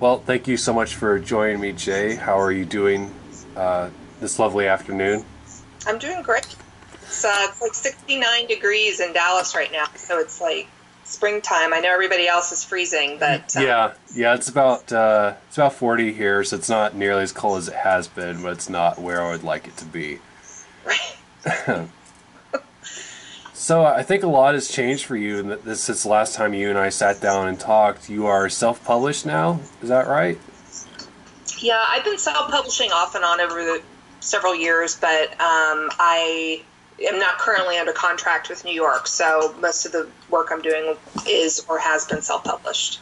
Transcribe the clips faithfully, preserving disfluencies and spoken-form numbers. Well, thank you so much for joining me, Jay. How are you doing uh, this lovely afternoon? I'm doing great. It's, uh, it's like sixty-nine degrees in Dallas right now, so it's like springtime. I know everybody else is freezing, but uh, yeah, yeah, it's about uh, it's about forty here, so it's not nearly as cold as it has been, but it's not where I would like it to be. Right. So I think a lot has changed for you, and this since the last time you and I sat down and talked. You are self-published now, is that right? Yeah, I've been self-publishing off and on over the several years, but um, I am not currently under contract with New York, so most of the work I'm doing is or has been self-published.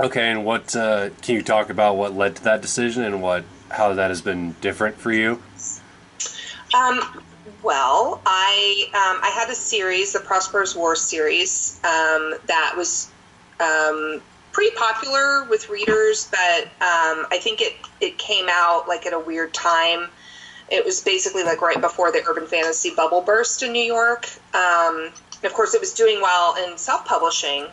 Okay, and what uh, can you talk about what led to that decision and what how that has been different for you? Um. Well, I um, I had a series, the Prospero's War series, um, that was um, pretty popular with readers, but um, I think it, it came out like at a weird time. It was basically like right before the urban fantasy bubble burst in New York. Um, and of course, it was doing well in self-publishing.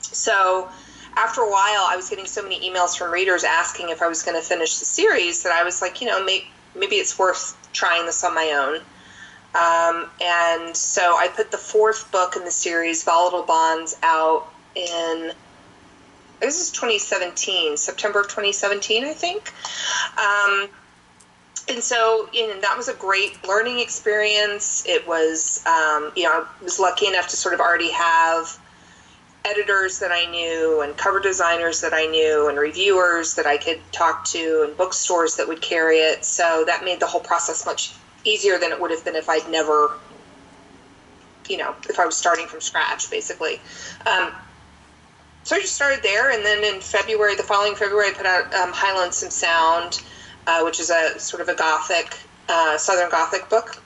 So after a while, I was getting so many emails from readers asking if I was going to finish the series that I was like, you know, maybe, maybe it's worth trying this on my own. Um, and so I put the fourth book in the series, Volatile Bonds, out in, this is twenty seventeen, September of twenty seventeen, I think. Um, and so, you know, that was a great learning experience. It was, um, you know, I was lucky enough to sort of already have editors that I knew and cover designers that I knew and reviewers that I could talk to and bookstores that would carry it. So that made the whole process much easier than it would have been if I'd never, you know, if I was starting from scratch, basically. Um, so I just started there. And then in February, the following February, I put out um, High Lonesome Sound, uh, which is a sort of a Gothic, uh, Southern Gothic book.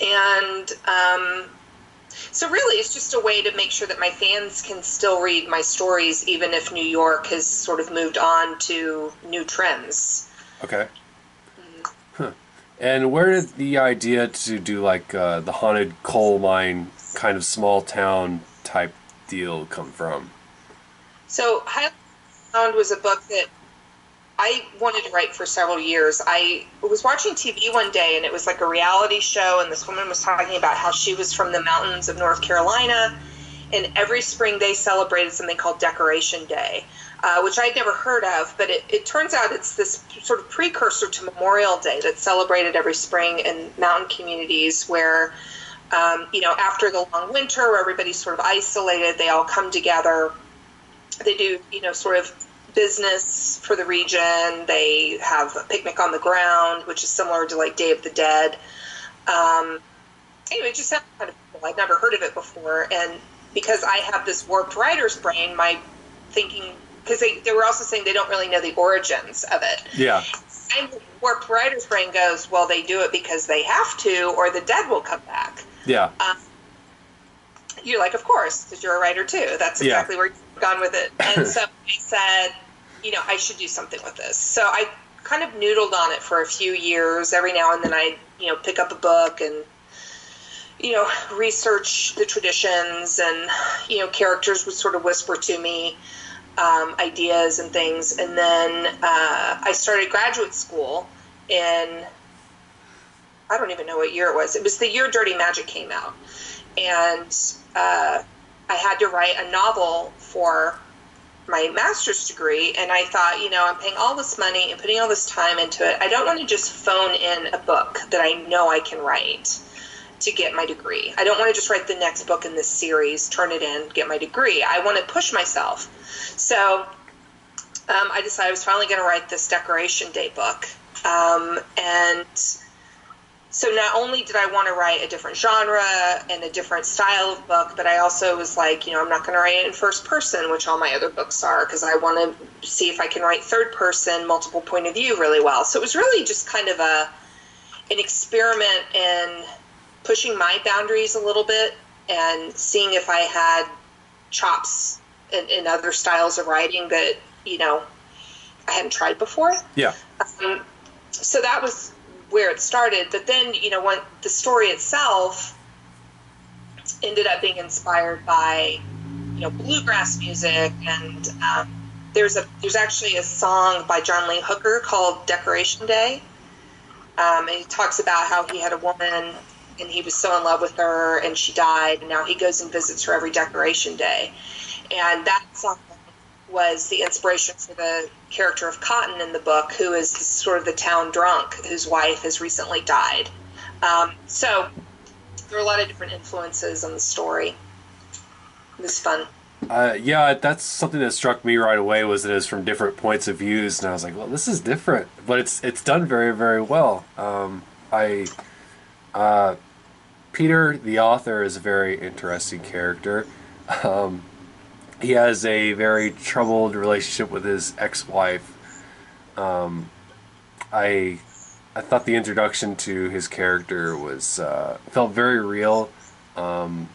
And, um, so really, it's just a way to make sure that my fans can still read my stories, even if New York has sort of moved on to new trends. Okay. Mm-hmm. Huh. And where did the idea to do like uh, the haunted coal mine kind of small town type deal come from? So High Sound was a book that I wanted to write for several years. I was watching T V one day, and it was like a reality show, and this woman was talking about how she was from the mountains of North Carolina, and every spring they celebrated something called Decoration Day, uh, which I'd never heard of, but it, it turns out it's this sort of precursor to Memorial Day that's celebrated every spring in mountain communities where, um, you know, after the long winter where everybody's sort of isolated, they all come together. They do, you know, sort of business for the region. They have a picnic on the ground, which is similar to like Day of the Dead. Um, anyway, it just sounds kind of cool. I'd never heard of it before, and because I have this warped writer's brain, my thinking, because they, they were also saying they don't really know the origins of it. Yeah. And the warped writer's brain goes, well, they do it because they have to, or the dead will come back. Yeah. Um, you're like, of course, because you're a writer too. That's exactly yeah. where you've gone with it. And so I said, you know, I should do something with this. So I kind of noodled on it for a few years. Every now and then I'd, you know, pick up a book and, you know, research the traditions and, you know, characters would sort of whisper to me um, ideas and things. And then uh, I started graduate school in, I don't even know what year it was. It was the year Dirty Magic came out. And uh, I had to write a novel for my master's degree, and I thought, you know, I'm paying all this money and putting all this time into it. I don't want to just phone in a book that I know I can write to get my degree. I don't want to just write the next book in this series, turn it in, get my degree. I want to push myself. So um, I decided I was finally going to write this Decoration Day book, um, and so not only did I want to write a different genre and a different style of book, but I also was like, you know, I'm not going to write it in first person, which all my other books are, because I want to see if I can write third person, multiple point of view really well. So it was really just kind of a an experiment in pushing my boundaries a little bit and seeing if I had chops in, in other styles of writing that, you know, I hadn't tried before. Yeah. Um, so that was where it started, but then, you know, when the story itself ended up being inspired by, you know, bluegrass music and um, there's a there's actually a song by John Lee Hooker called Decoration Day. Um, and he talks about how he had a woman and he was so in love with her and she died, and now he goes and visits her every Decoration Day. And that song was the inspiration for the character of Cotton in the book, who is sort of the town drunk whose wife has recently died. Um, so there are a lot of different influences on the story. It was fun. Uh, yeah, that's something that struck me right away, was that it was from different points of views, and I was like, well, this is different, but it's it's done very, very well. Um, I uh, Peter, the author, is a very interesting character. Um, he has a very troubled relationship with his ex-wife. Um, I I thought the introduction to his character was uh, felt very real, um,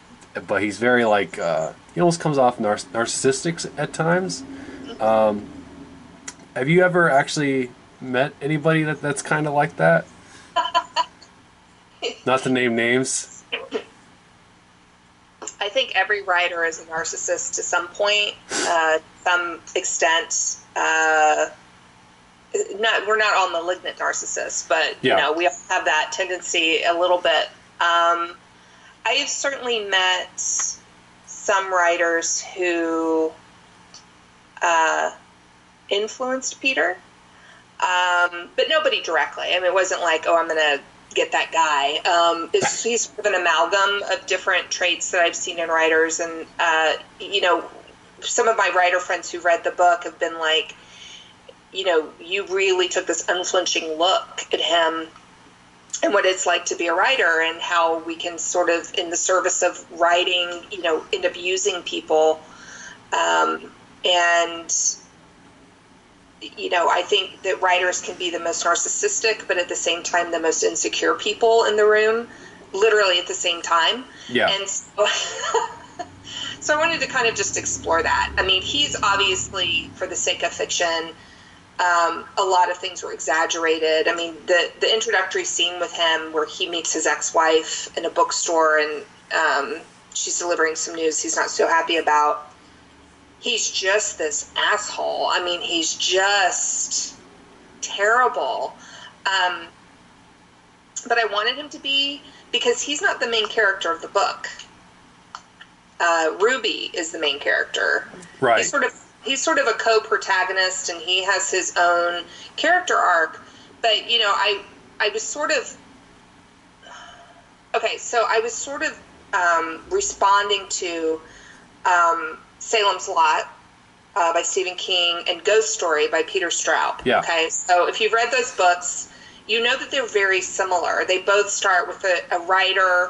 but he's very like. Uh, He almost comes off nar narcissistic at times. Um, have you ever actually met anybody that, that's kind of like that? Not to name names. I think every writer is a narcissist to some point, uh, some extent. Uh, not we're not all malignant narcissists, but yeah. You know, we all have that tendency a little bit. Um, I have certainly met some writers who uh, influenced Peter, um, but nobody directly. I mean, it wasn't like, oh, I'm going to get that guy. Um, it's, he's sort of an amalgam of different traits that I've seen in writers. And, uh, you know, some of my writer friends who read the book have been like, you know, you really took this unflinching look at him and what it's like to be a writer, and how we can sort of, in the service of writing, you know, end up using people. Um, and, you know, I think that writers can be the most narcissistic, but at the same time, the most insecure people in the room, literally at the same time. Yeah. And so, so I wanted to kind of just explore that. I mean, he's obviously, for the sake of fiction, Um, a lot of things were exaggerated. I mean, the, the introductory scene with him where he meets his ex-wife in a bookstore, and um, she's delivering some news he's not so happy about. He's just this asshole. I mean, he's just terrible. Um, but I wanted him to be, because he's not the main character of the book. Uh, Ruby is the main character. Right. He's sort of He's sort of a co-protagonist, and he has his own character arc. But, you know, I I was sort of... Okay, so I was sort of um, responding to um, Salem's Lot uh, by Stephen King and Ghost Story by Peter Straub. Yeah. Okay, so if you've read those books, you know that they're very similar. They both start with a, a writer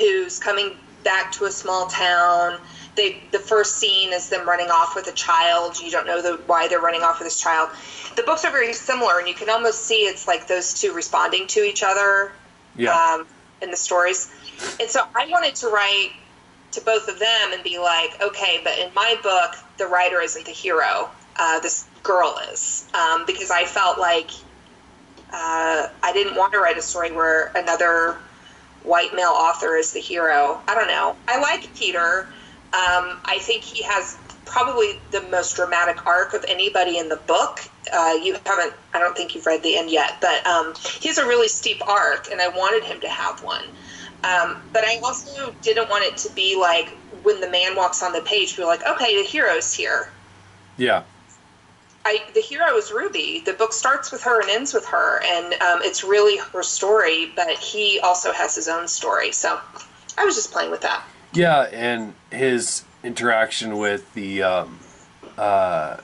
who's coming back to a small town. They, the first scene is them running off with a child. You don't know the, why they're running off with this child. The books are very similar, and you can almost see it's like those two responding to each other, yeah. um, in the stories. And so I wanted to write to both of them and be like, okay, but in my book, the writer isn't the hero. Uh, this girl is. Um, because I felt like uh, I didn't want to write a story where another white male author is the hero. I don't know. I like Peter. Um, I think he has probably the most dramatic arc of anybody in the book. Uh, you haven't, I don't think you've read the end yet, but um, he has a really steep arc, and I wanted him to have one. Um, but I also didn't want it to be like, when the man walks on the page, we're like, okay, the hero's here. Yeah. I, the hero is Ruby. The book starts with her and ends with her, and um, it's really her story, but he also has his own story. So I was just playing with that. Yeah, and his interaction with the, um, uh,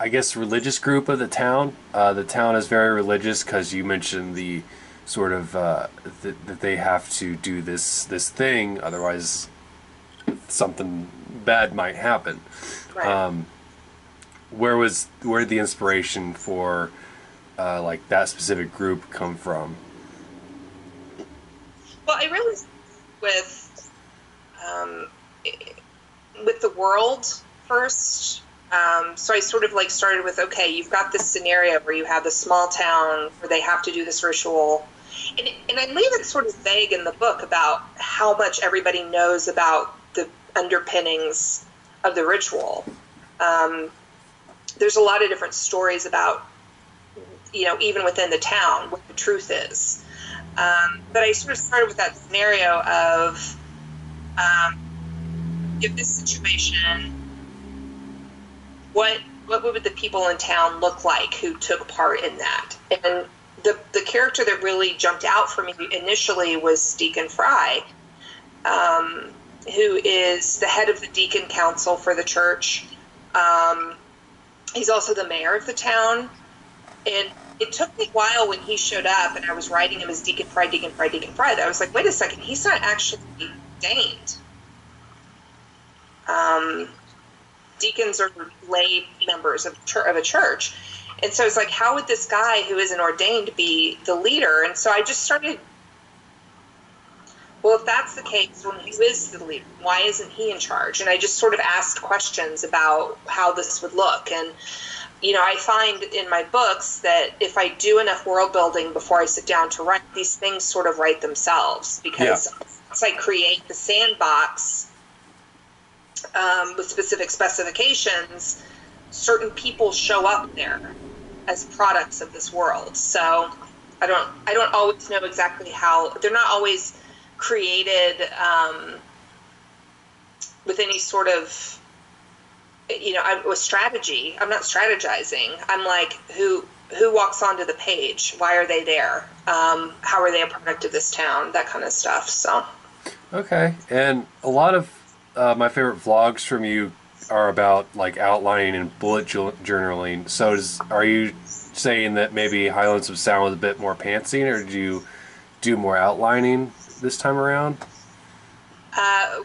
I guess, religious group of the town. Uh, the town is very religious, because you mentioned the sort of uh, th that they have to do this this thing, otherwise something bad might happen. Right. Um, where was where did the inspiration for uh, like that specific group come from? Well, I realized with. Um, with the world first. Um, so I sort of like started with, okay, you've got this scenario where you have this small town where they have to do this ritual. And, and I leave it sort of vague in the book about how much everybody knows about the underpinnings of the ritual. Um, there's a lot of different stories about, you know, even within the town, what the truth is. Um, but I sort of started with that scenario of, um, if this situation, what what would the people in town look like who took part in that? And the the character that really jumped out for me initially was Deacon Fry, um, who is the head of the Deacon Council for the church. Um, he's also the mayor of the town. And it took me a while when he showed up and I was writing him as Deacon Fry, Deacon Fry, Deacon Fry, that I was like, wait a second, he's not actually ordained. Um, deacons are lay members of, of a church. And so it's like, how would this guy who isn't ordained be the leader? And so I just started, well, if that's the case, well, who is the leader? Why isn't he in charge? And I just sort of asked questions about how this would look. And you know, I find in my books that if I do enough world building before I sit down to write, these things sort of write themselves, because yeah. once I create the sandbox um, with specific specifications, certain people show up there as products of this world. So I don't, I don't always know exactly how, they're not always created um, with any sort of, you know, I was strategy. I'm not strategizing. I'm like, who who walks onto the page? Why are they there? Um, how are they a product of this town? That kind of stuff. So, okay. And a lot of uh, my favorite vlogs from you are about like outlining and bullet journaling. So, is, are you saying that maybe High Lonesome Sound was a bit more pantsing, or do you do more outlining this time around? Uh,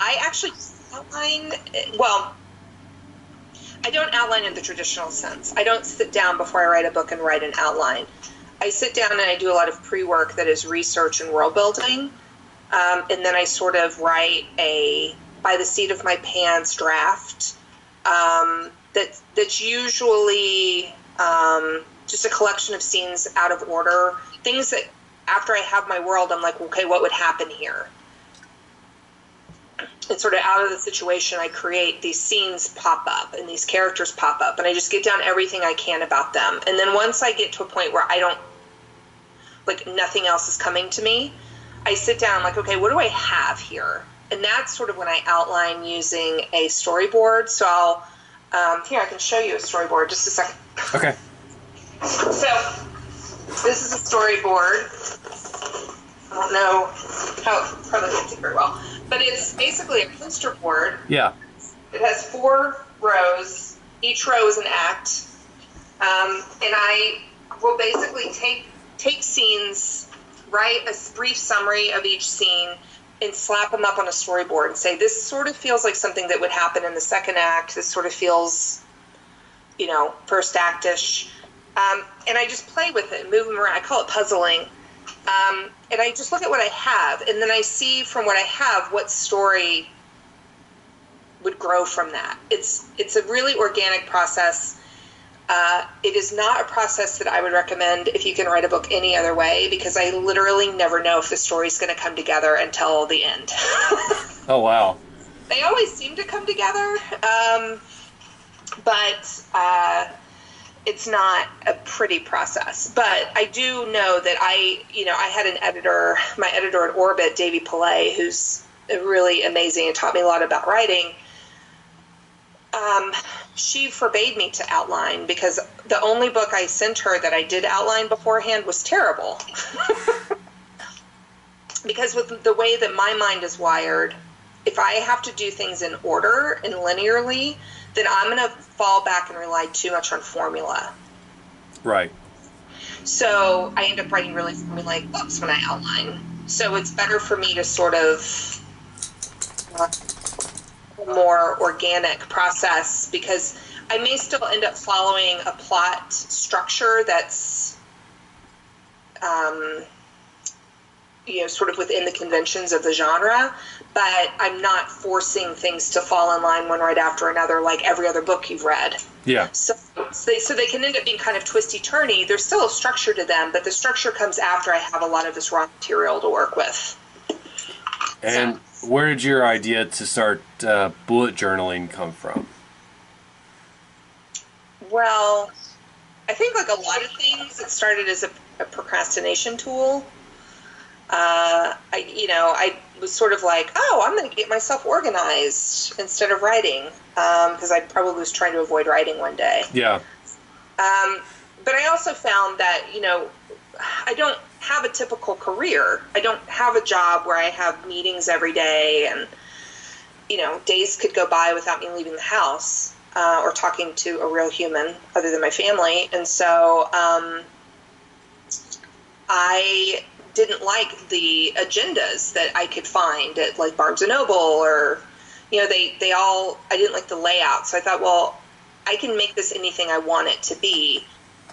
I actually outline. Well. I don't outline in the traditional sense. I don't sit down before I write a book and write an outline. I sit down and I do a lot of pre-work that is research and world building. Um, and then I sort of write a by the seat of my pants draft um, that that's usually um, just a collection of scenes out of order. Things that after I have my world, I'm like, okay, what would happen here? And sort of out of the situation, I create these scenes pop up and these characters pop up, and I just get down everything I can about them. And then once I get to a point where I don't, like, nothing else is coming to me, I sit down like, okay, what do I have here? And that's sort of when I outline using a storyboard. So I'll, um, here, I can show you a storyboard, just a second. Okay. So this is a storyboard. I don't know how it probably won't do very well. But it's basically a poster board. Yeah. It has four rows. Each row is an act. Um, and I will basically take take scenes, write a brief summary of each scene, and slap them up on a storyboard and say, this sort of feels like something that would happen in the second act. This sort of feels, you know, first act-ish. Um, and I just play with it and move them around. I call it puzzling. Um, and I just look at what I have, and then I see from what I have what story would grow from that. It's it's a really organic process. Uh, it is not a process that I would recommend if you can write a book any other way, because I literally never know if the story's going to come together until the end. Oh, wow. They always seem to come together, um, but... Uh, it's not a pretty process, but I do know that I, you know, I had an editor, my editor at Orbit, Davey Pillay, who's really amazing and taught me a lot about writing. Um, she forbade me to outline because the only book I sent her that I did outline beforehand was terrible. Because with the way that my mind is wired, if I have to do things in order and linearly, then I'm going to fall back and rely too much on formula. Right. So I end up writing really formulaic books when I outline. So it's better for me to sort of uh, a more organic process, because I may still end up following a plot structure that's, um, you know, sort of within the conventions of the genre, but I'm not forcing things to fall in line one right after another like every other book you've read. Yeah. So, so, they, so they can end up being kind of twisty-turny. There's still a structure to them, but the structure comes after I have a lot of this raw material to work with. And so, where did your idea to start uh, bullet journaling come from? Well, I think like a lot of things, it started as a, a procrastination tool. Uh, I, you know, I was sort of like, oh, I'm going to get myself organized instead of writing, because um, I probably was trying to avoid writing one day. Yeah. Um, but I also found that, you know, I don't have a typical career. I don't have a job where I have meetings every day and, you know, days could go by without me leaving the house uh, or talking to a real human other than my family. And so um, I didn't like the agendas that I could find at like Barnes and Noble or, you know, they, they all, I didn't like the layout. So I thought, well, I can make this anything I want it to be.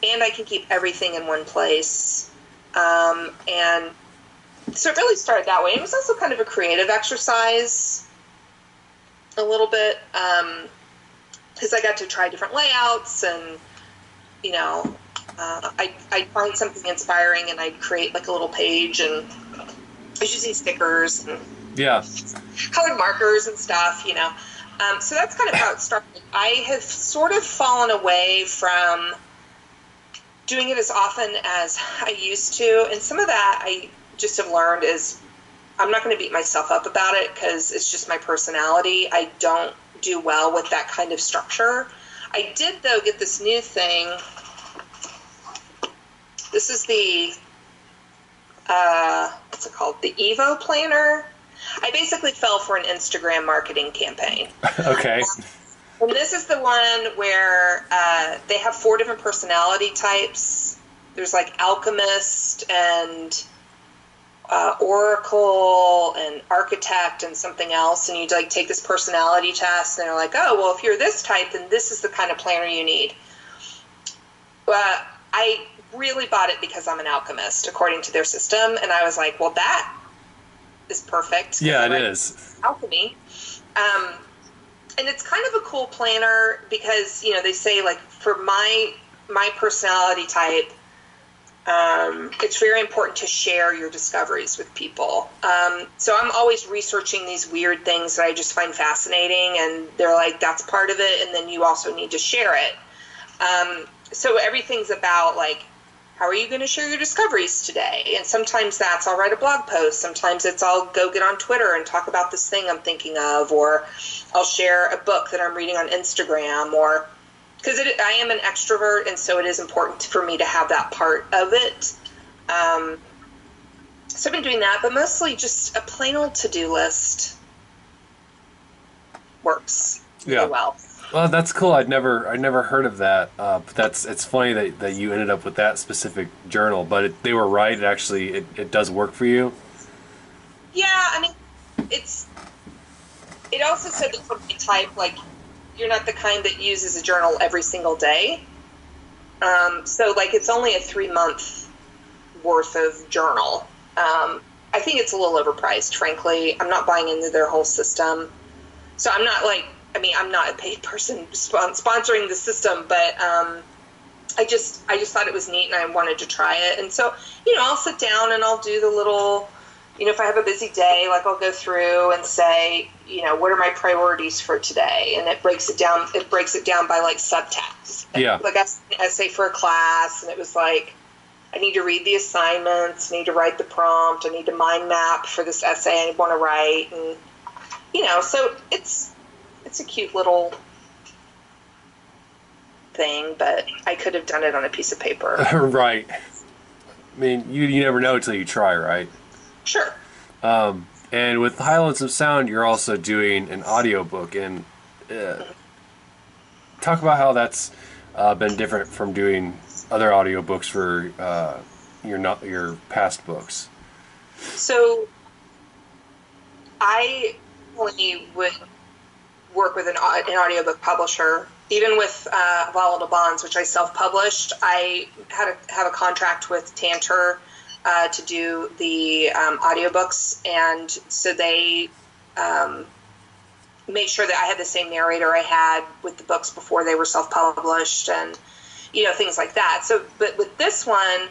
And I can keep everything in one place. Um, and so it really started that way. It was also kind of a creative exercise a little bit, because um, I got to try different layouts and, you know, uh, I, I'd find something inspiring and I'd create like a little page and I was using stickers and yeah, colored markers and stuff, you know. Um, so that's kind of how it started. I have sort of fallen away from doing it as often as I used to, and some of that I just have learned is I'm not going to beat myself up about it because it's just my personality. I don't do well with that kind of structure. I did, though, get this new thing. This is the, uh, what's it called? The Evo Planner. I basically fell for an Instagram marketing campaign. Okay. Um, And this is the one where uh, they have four different personality types. There's like alchemist and uh, oracle and architect and something else. And you like take this personality test and they're like, oh, well, if you're this type, then this is the kind of planner you need. Well, I really bought it because I'm an alchemist, according to their system. And I was like, well, that is perfect. Yeah, it is. Alchemy. Um, And it's kind of a cool planner because, you know, they say, like, for my my personality type, um, it's very important to share your discoveries with people. Um, so I'm always researching these weird things that I just find fascinating, and they're like, that's part of it, and then you also need to share it. Um, so everything's about, like, how are you going to share your discoveries today? And sometimes that's I'll write a blog post. Sometimes it's I'll go get on Twitter and talk about this thing I'm thinking of, or I'll share a book that I'm reading on Instagram, or because I am an extrovert, and so it is important for me to have that part of it. Um, so I've been doing that, but mostly just a plain old to-do list works yeah. really well. Well, that's cool. I'd never, I never heard of that. Uh, but that's, it's funny that, that you ended up with that specific journal. But it, they were right. It actually, it, it does work for you. Yeah, I mean, it's. It also said that for my type, like, you're not the kind that uses a journal every single day. Um, so, like, it's only a three month worth of journal. Um, I think it's a little overpriced, frankly. I'm not buying into their whole system, so I'm not like. I mean, I'm not a paid person sponsoring the system, but um, I just I just thought it was neat and I wanted to try it. And so, you know, I'll sit down and I'll do the little, you know, if I have a busy day, like I'll go through and say, you know, what are my priorities for today? And it breaks it down. It breaks it down by like subtasks. Yeah. Like I sent an essay for a class and it was like, I need to read the assignments, I need to write the prompt, I need to mind map for this essay I want to write. And, you know, so it's... It's a cute little thing, but I could have done it on a piece of paper. Right. I mean, you, you never know until you try, right? Sure. Um, and with High Lonesome Sound, you're also doing an audiobook. And uh, talk about how that's uh, been different from doing other audiobooks for uh, your, not, your past books. So I only would... work with an, an audiobook publisher. Even with uh, Volatile Bonds, which I self-published, I had a, have a contract with Tantor uh, to do the um, audiobooks, and so they um, made sure that I had the same narrator I had with the books before they were self-published, and you know, things like that. So, but with this one,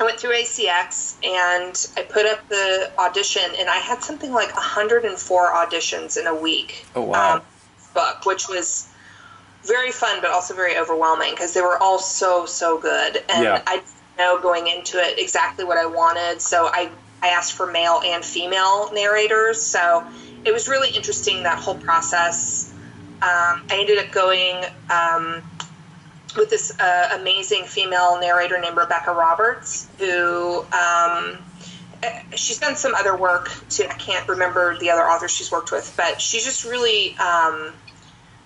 I went through A C X and I put up the audition, and I had something like one hundred four auditions in a week. Oh wow! Um, book, which was very fun, but also very overwhelming because they were all so, so good. And yeah. I didn't know going into it exactly what I wanted. So I, I asked for male and female narrators. So it was really interesting, that whole process. Um, I ended up going um, with this uh, amazing female narrator named Rebecca Roberts, who um, she's done some other work too. I can't remember the other authors she's worked with, but she's just really, um,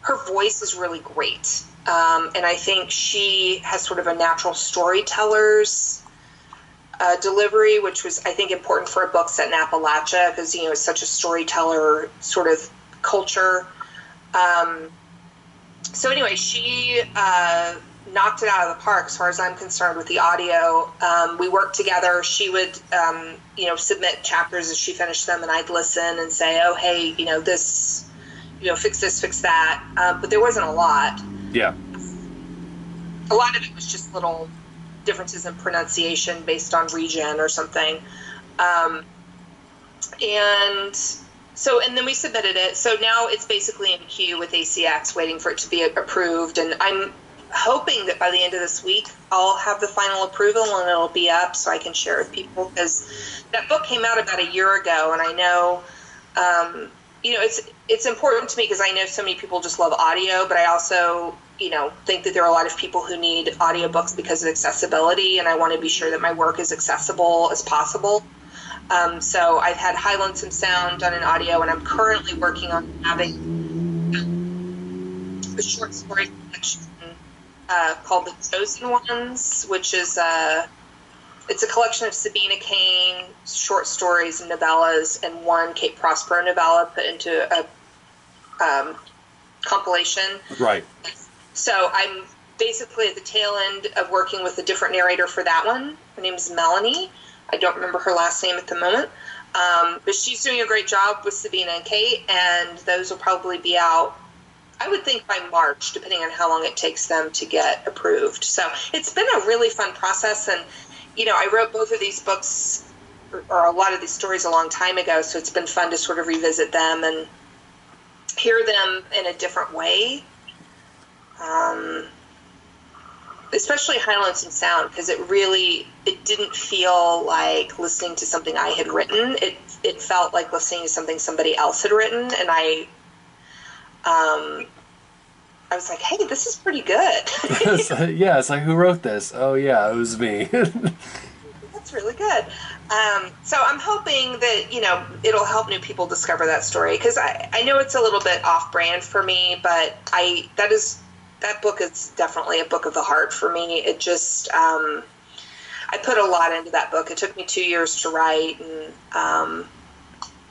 her voice is really great. Um, and I think she has sort of a natural storyteller's uh, delivery, which was, I think, important for a book set in Appalachia because, you know, it's such a storyteller sort of culture. Um, so anyway, she, uh, knocked it out of the park as far as I'm concerned with the audio. Um, we worked together. She would, um, you know, submit chapters as she finished them, and I'd listen and say, oh, hey, you know, this, you know, fix this, fix that. Um, but there wasn't a lot. Yeah. A lot of it was just little differences in pronunciation based on region or something. Um, and... So, and then we submitted it. So now it's basically in queue with A C X, waiting for it to be approved. And I'm hoping that by the end of this week, I'll have the final approval and it'll be up so I can share with people. Because that book came out about a year ago, and I know, um, you know, it's it's important to me because I know so many people just love audio, but I also, you know, think that there are a lot of people who need audiobooks because of accessibility, and I want to be sure that my work is accessible as possible. Um, so I've had High Lonesome Sound done in audio, and I'm currently working on having a short story collection uh, called The Chosen Ones, which is a, it's a collection of Sabina Kane short stories and novellas, and one Kate Prospero novella put into a um, compilation. Right. So I'm basically at the tail end of working with a different narrator for that one. Her name is Melanie. I don't remember her last name at the moment, um, but she's doing a great job with Sabina and Kate, and those will probably be out, I would think, by March, depending on how long it takes them to get approved. So it's been a really fun process, and, you know, I wrote both of these books, or, or a lot of these stories, a long time ago, so it's been fun to sort of revisit them and hear them in a different way. Um... especially High Lonesome Sound, because it really, it didn't feel like listening to something I had written. It it felt like listening to something somebody else had written, and I, um, I was like, hey, this is pretty good. It's like, yeah, it's like, who wrote this? Oh, yeah, it was me. That's really good. Um, so I'm hoping that, you know, it'll help new people discover that story, because I, I know it's a little bit off-brand for me, but I that is... that book is definitely a book of the heart for me. It just, um, I put a lot into that book. It took me two years to write, and um,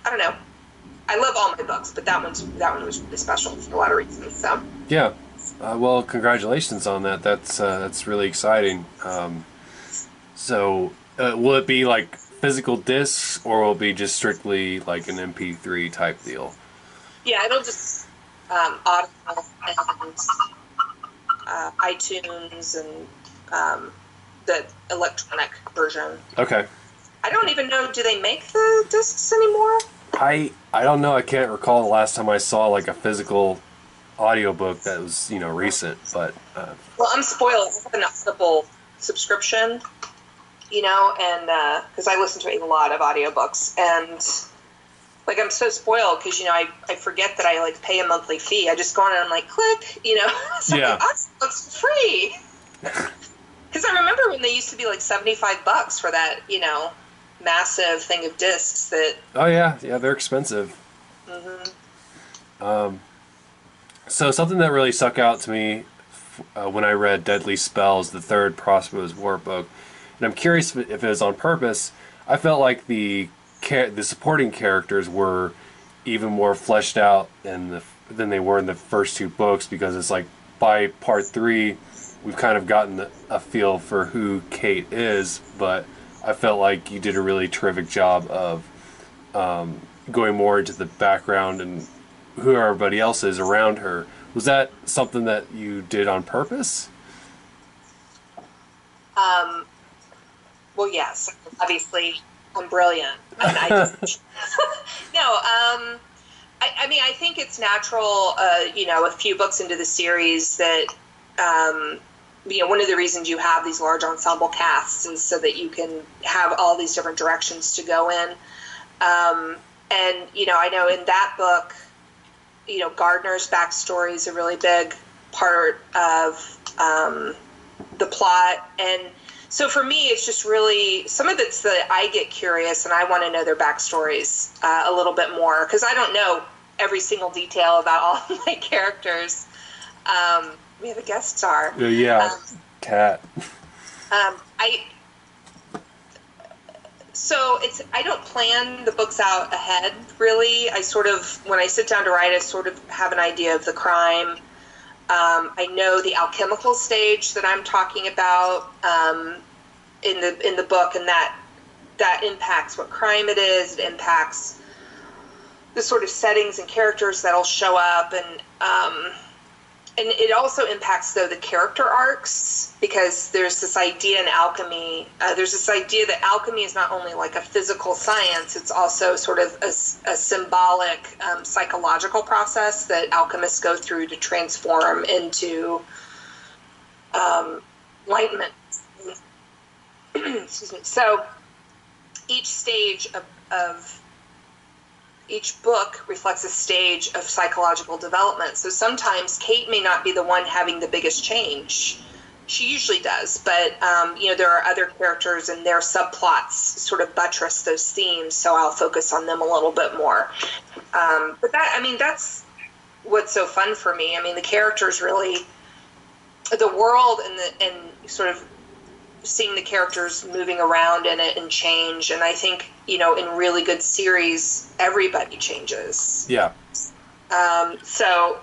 I don't know. I love all my books, but that one's that one was really special for a lot of reasons. So yeah, uh, well, congratulations on that. That's uh, that's really exciting. Um, so uh, will it be like physical discs, or will it be just strictly like an M P three type deal? Yeah, it'll just um, Audible and Uh, iTunes and um, the electronic version. Okay. I don't even know, do they make the discs anymore? I I don't know. I can't recall the last time I saw like a physical audiobook that was, you know, recent. But uh, well, I'm spoiled. I have an Audible subscription, you know, and because uh, I listen to a lot of audiobooks, and like, I'm so spoiled because, you know, I, I forget that I, like, pay a monthly fee. I just go on and I'm like, click, you know. So yeah. It's free. Because I remember when they used to be, like, seventy-five bucks for that, you know, massive thing of discs that... Oh, yeah. Yeah, they're expensive. Mm-hmm. Um, so something that really stuck out to me uh, when I read Deadly Spells, the third Prospero's War book, and I'm curious if it was on purpose, I felt like the... the supporting characters were even more fleshed out in the, than they were in the first two books, because it's like by part three we've kind of gotten a feel for who Kate is, but I felt like you did a really terrific job of um, going more into the background and who everybody else is around her. Was that something that you did on purpose? Um, well, yes, obviously... I'm brilliant. I mean, I just, no, um, I, I, I mean, I think it's natural, uh, you know, a few books into the series that, um, you know, one of the reasons you have these large ensemble casts is so that you can have all these different directions to go in. Um, and, you know, I know in that book, you know, Gardner's backstory is a really big part of um, the plot. And so for me, it's just really, some of it's that I get curious and I want to know their backstories uh, a little bit more, because I don't know every single detail about all of my characters. Um, we have a guest star. Uh, yeah, um, Kat. Um, I... So it's, I don't plan the books out ahead, really. I sort of, when I sit down to write, I sort of have an idea of the crime. Um, I know the alchemical stage that I'm talking about um, in the in the book, and that that impacts what crime it is. It impacts the sort of settings and characters that'll show up, and um, and it also impacts though the character arcs. Because there's this idea in alchemy, uh, there's this idea that alchemy is not only like a physical science, it's also sort of a, a symbolic um, psychological process that alchemists go through to transform into um, enlightenment. Excuse me. So each stage of, of each book reflects a stage of psychological development. So sometimes Kate may not be the one having the biggest change. She usually does, but, um, you know, there are other characters and their subplots sort of buttress those themes, so I'll focus on them a little bit more. Um, but that, I mean, that's what's so fun for me. I mean, the characters really, the world and, the, and sort of seeing the characters moving around in it and change, and I think, you know, in really good series, everybody changes. Yeah. Um, so...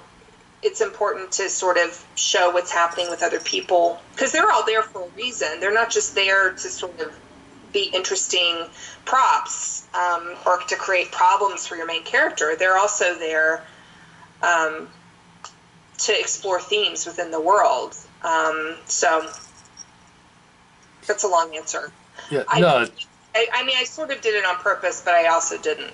it's important to sort of show what's happening with other people, because they're all there for a reason. They're not just there to sort of be interesting props um, or to create problems for your main character. They're also there um, to explore themes within the world. Um, so that's a long answer. Yeah, I, no. I, I mean, I sort of did it on purpose, but I also didn't.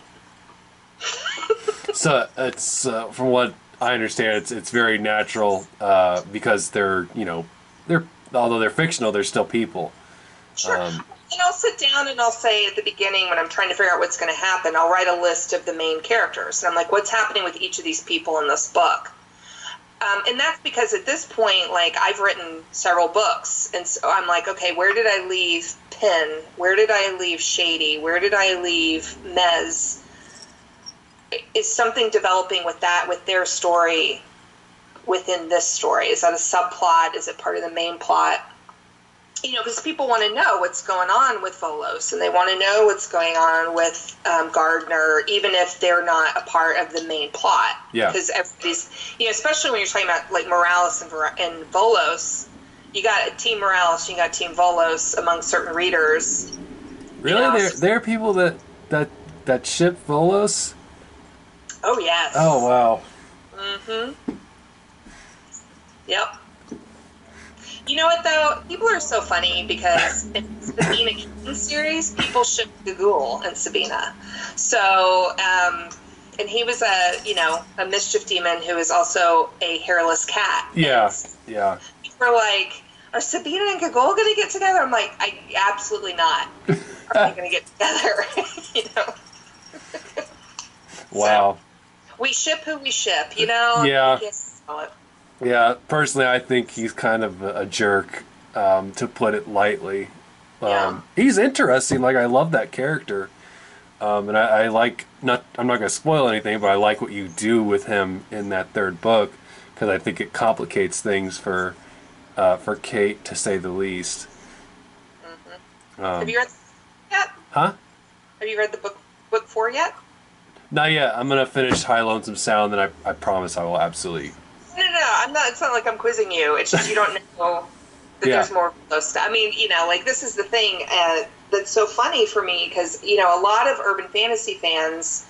So it's uh, from what I understand, it's it's very natural uh, because they're, you know, they're, although they're fictional, they're still people. Sure. Um, and I'll sit down and I'll say at the beginning, when I'm trying to figure out what's going to happen, I'll write a list of the main characters. And I'm like, what's happening with each of these people in this book? Um, and that's because at this point, like, I've written several books. And so I'm like, okay, where did I leave Penn? Where did I leave Shady? Where did I leave Mez? Is something developing with that, with their story, within this story? Is that a subplot? Is it part of the main plot? You know, because people want to know what's going on with Volos, and they want to know what's going on with um, Gardner, even if they're not a part of the main plot. Yeah. Because everybody's, you know, especially when you're talking about like Morales and, and Volos, you got Team Morales, you got Team Volos among certain readers. Really, you know? there there are people that that that ship Volos. Oh, yes. Oh, wow. Mm-hmm. Yep. You know what, though? People are so funny because in the Sabina Kane series, people ship Gagool and Sabina. So, um, and he was a, you know, a mischief demon who is also a hairless cat. Yeah, yeah. People are like, are Sabina and Gagool going to get together? I'm like, I absolutely not. Are they going to get together? You know? Wow. So, we ship who we ship, you know? Yeah. Yeah, personally, I think he's kind of a jerk, um, to put it lightly. Um, yeah. He's interesting. Like, I love that character. Um, and I, I like, not, I'm not going to spoil anything, but I like what you do with him in that third book, because I think it complicates things for uh, for Kate, to say the least. Mm-hmm. um, Have you read the book yet? Huh? Have you read the book, book four yet? Not yet. I'm going to finish High Lonesome Sound, and I, I promise I will absolutely... No, no, no. I'm not, it's not like I'm quizzing you. It's just you don't know that yeah. There's more Volos stuff. I mean, you know, like, this is the thing uh, that's so funny for me, because, you know, a lot of urban fantasy fans,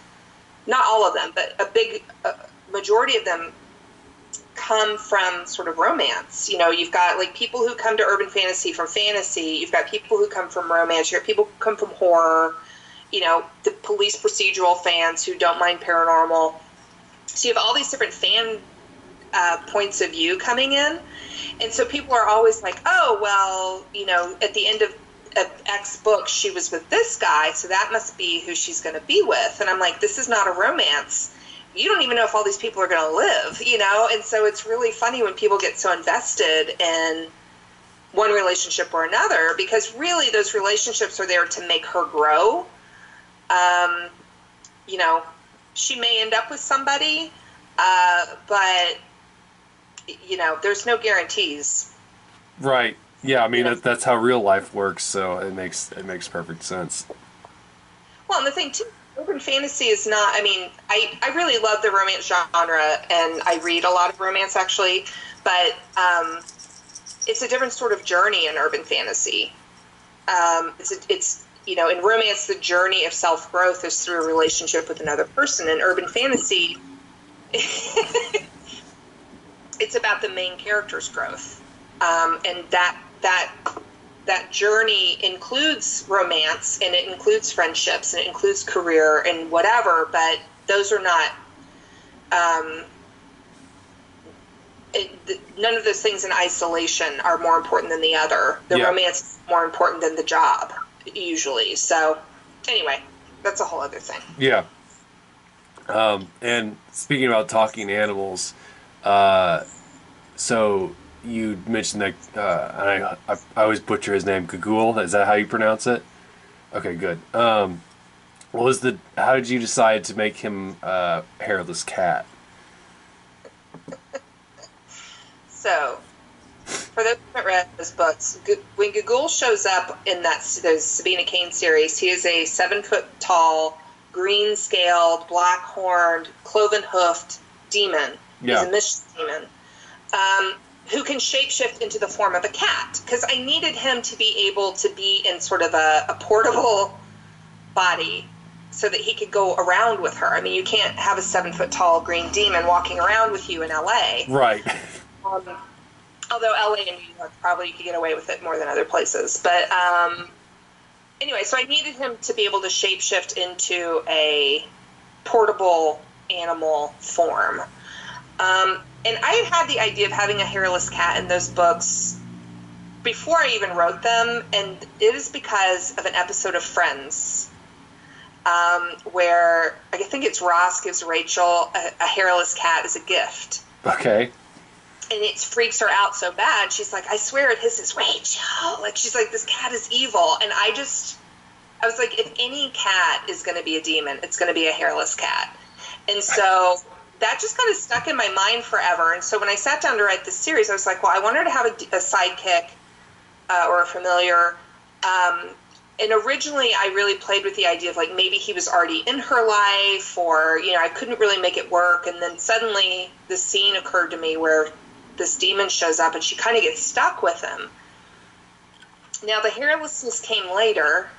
not all of them, but a big uh, majority of them come from sort of romance. You know, you've got, like, people who come to urban fantasy from fantasy. You've got people who come from romance. You've got people who come from horror. You know, the police procedural fans who don't mind paranormal. So you have all these different fan uh, points of view coming in. And so people are always like, oh, well, you know, at the end of, of X book, she was with this guy, so that must be who she's going to be with. And I'm like, this is not a romance. You don't even know if all these people are going to live, you know? And so it's really funny when people get so invested in one relationship or another, because really those relationships are there to make her grow. Um, you know, she may end up with somebody, uh, but... you know, there's no guarantees. Right. Yeah, I mean, yeah. That, that's how real life works, so it makes it makes perfect sense. Well, and the thing, too, urban fantasy is not, I mean, I, I really love the romance genre, and I read a lot of romance, actually, but um, it's a different sort of journey in urban fantasy. Um, it's, it's, you know, in romance, the journey of self-growth is through a relationship with another person. In urban fantasy... it's about the main character's growth, um, and that that that journey includes romance, and it includes friendships, and it includes career, and whatever. But those are not um, it, the, none of those things in isolation are more important than the other. The yeah. romance is more important than the job usually. So anyway, that's a whole other thing. Yeah. Um, and speaking about talking animals. Uh, so you mentioned that, uh, I, I, I always butcher his name, Gagool. Is that how you pronounce it? Okay, good. Um, what was the, how did you decide to make him a uh, hairless cat? So, for those who haven't read those books, G- when Gagool shows up in that those Sabina Kane series, he is a seven foot tall, green scaled, black horned, cloven hoofed demon. Yeah. He's a mission demon um, who can shapeshift into the form of a cat, because I needed him to be able to be in sort of a, a portable body so that he could go around with her. I mean, you can't have a seven foot tall green demon walking around with you in L A. Right. Um, although L A and New York probably you could get away with it more than other places. But um, anyway, so I needed him to be able to shapeshift into a portable animal form. Um, and I had had the idea of having a hairless cat in those books before I even wrote them, and it is because of an episode of Friends um, where I think it's Ross gives Rachel a, a hairless cat as a gift. Okay. And it freaks her out so bad. She's like, I swear it hisses Rachel. Like, she's like, this cat is evil. And I just, I was like, if any cat is going to be a demon, it's going to be a hairless cat. And so... that just kind of stuck in my mind forever. And so when I sat down to write this series, I was like, well, I wanted to have a, a sidekick uh, or a familiar. Um, and originally I really played with the idea of like maybe he was already in her life or, you know, I couldn't really make it work. And then suddenly this scene occurred to me where this demon shows up and she kind of gets stuck with him. Now the hairlessness came later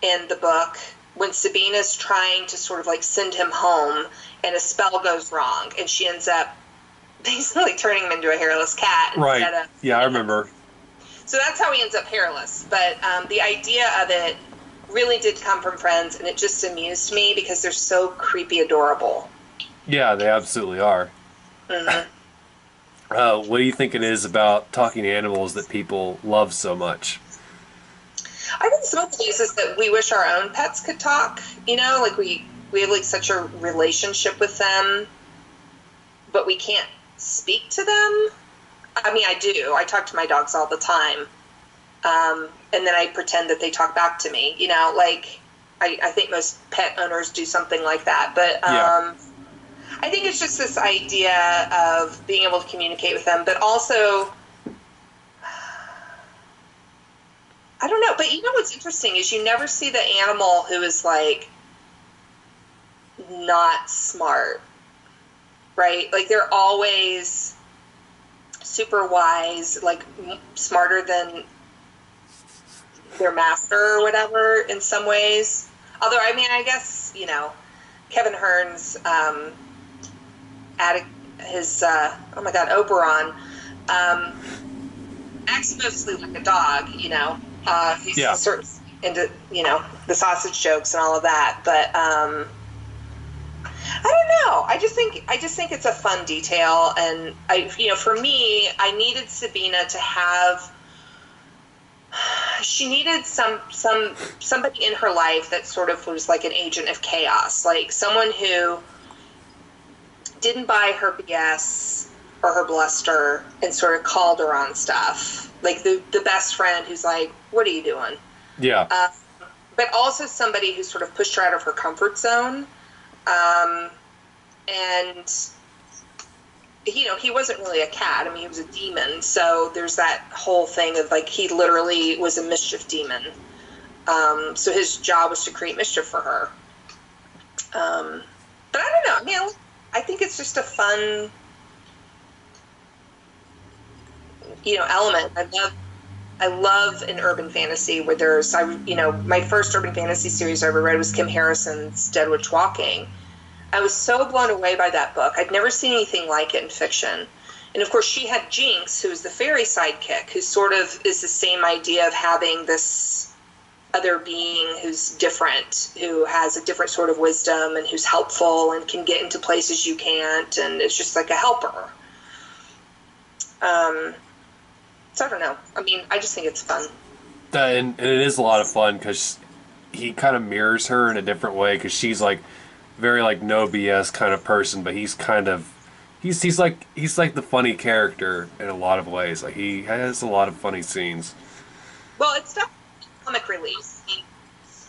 in the book when Sabina's trying to sort of like send him home and a spell goes wrong, and she ends up basically turning him into a hairless cat. Right. Instead of, yeah, I remember. So that's how he ends up hairless. But um, the idea of it really did come from Friends, and it just amused me because they're so creepy adorable. Yeah, they absolutely are. Mm-hmm. uh, what do you think it is about talking to animals that people love so much? I think some of it is that we wish our own pets could talk. You know, like we... we have like such a relationship with them, but we can't speak to them. I mean, I do. I talk to my dogs all the time. Um, and then I pretend that they talk back to me, you know, like I, I think most pet owners do something like that. But um, yeah. I think it's just this idea of being able to communicate with them, but also, I don't know. But you know, what's interesting is you never see the animal who is like, not smart, right? Like they're always super wise, like smarter than their master or whatever in some ways. Although, I mean, I guess, you know, Kevin Hearn's um, addict, his, uh, oh my God, Oberon, um, acts mostly like a dog, you know, uh, he's yeah. sort of into, you know, the sausage jokes and all of that. But, um, I know. I just think I just think it's a fun detail, and I, you know, for me, I needed Sabina to have. She needed some some somebody in her life that sort of was like an agent of chaos, like someone who didn't buy her B S or her bluster and sort of called her on stuff, like the the best friend who's like, "What are you doing?" Yeah. Uh, but also somebody who sort of pushed her out of her comfort zone. Um, and, you know, he wasn't really a cat. I mean, he was a demon. So there's that whole thing of, like, he literally was a mischief demon. Um, so his job was to create mischief for her. Um, but I don't know. I mean, I think it's just a fun, you know, element. I love I love an urban fantasy where there's, I, you know, my first urban fantasy series I ever read was Kim Harrison's Dead Witch Walking. I was so blown away by that book. I'd never seen anything like it in fiction. And, of course, she had Jinx, who was the fairy sidekick, who sort of is the same idea of having this other being who's different, who has a different sort of wisdom and who's helpful and can get into places you can't, and it's just like a helper. Um... So I don't know. I mean, I just think it's fun. Uh, and, and it is a lot of fun because he kind of mirrors her in a different way, because she's like very like no B S kind of person, but he's kind of he's he's like he's like the funny character in a lot of ways. Like he has a lot of funny scenes. Well, it's definitely comic relief.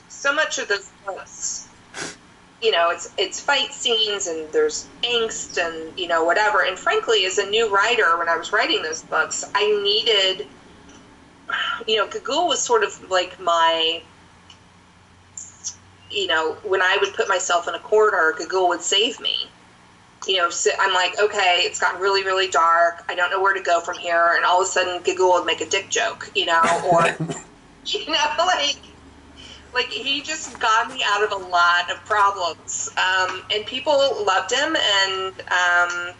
So much of those books, you know, it's it's fight scenes and there's angst and, you know, whatever. And frankly, as a new writer, when I was writing those books, I needed, you know, Gagool was sort of like my, you know, when I would put myself in a corner, Gagool would save me. You know, so I'm like, okay, it's gotten really, really dark. I don't know where to go from here. And all of a sudden, Gagool would make a dick joke, you know, or, you know, like... Like, he just got me out of a lot of problems. Um, and people loved him. And, um,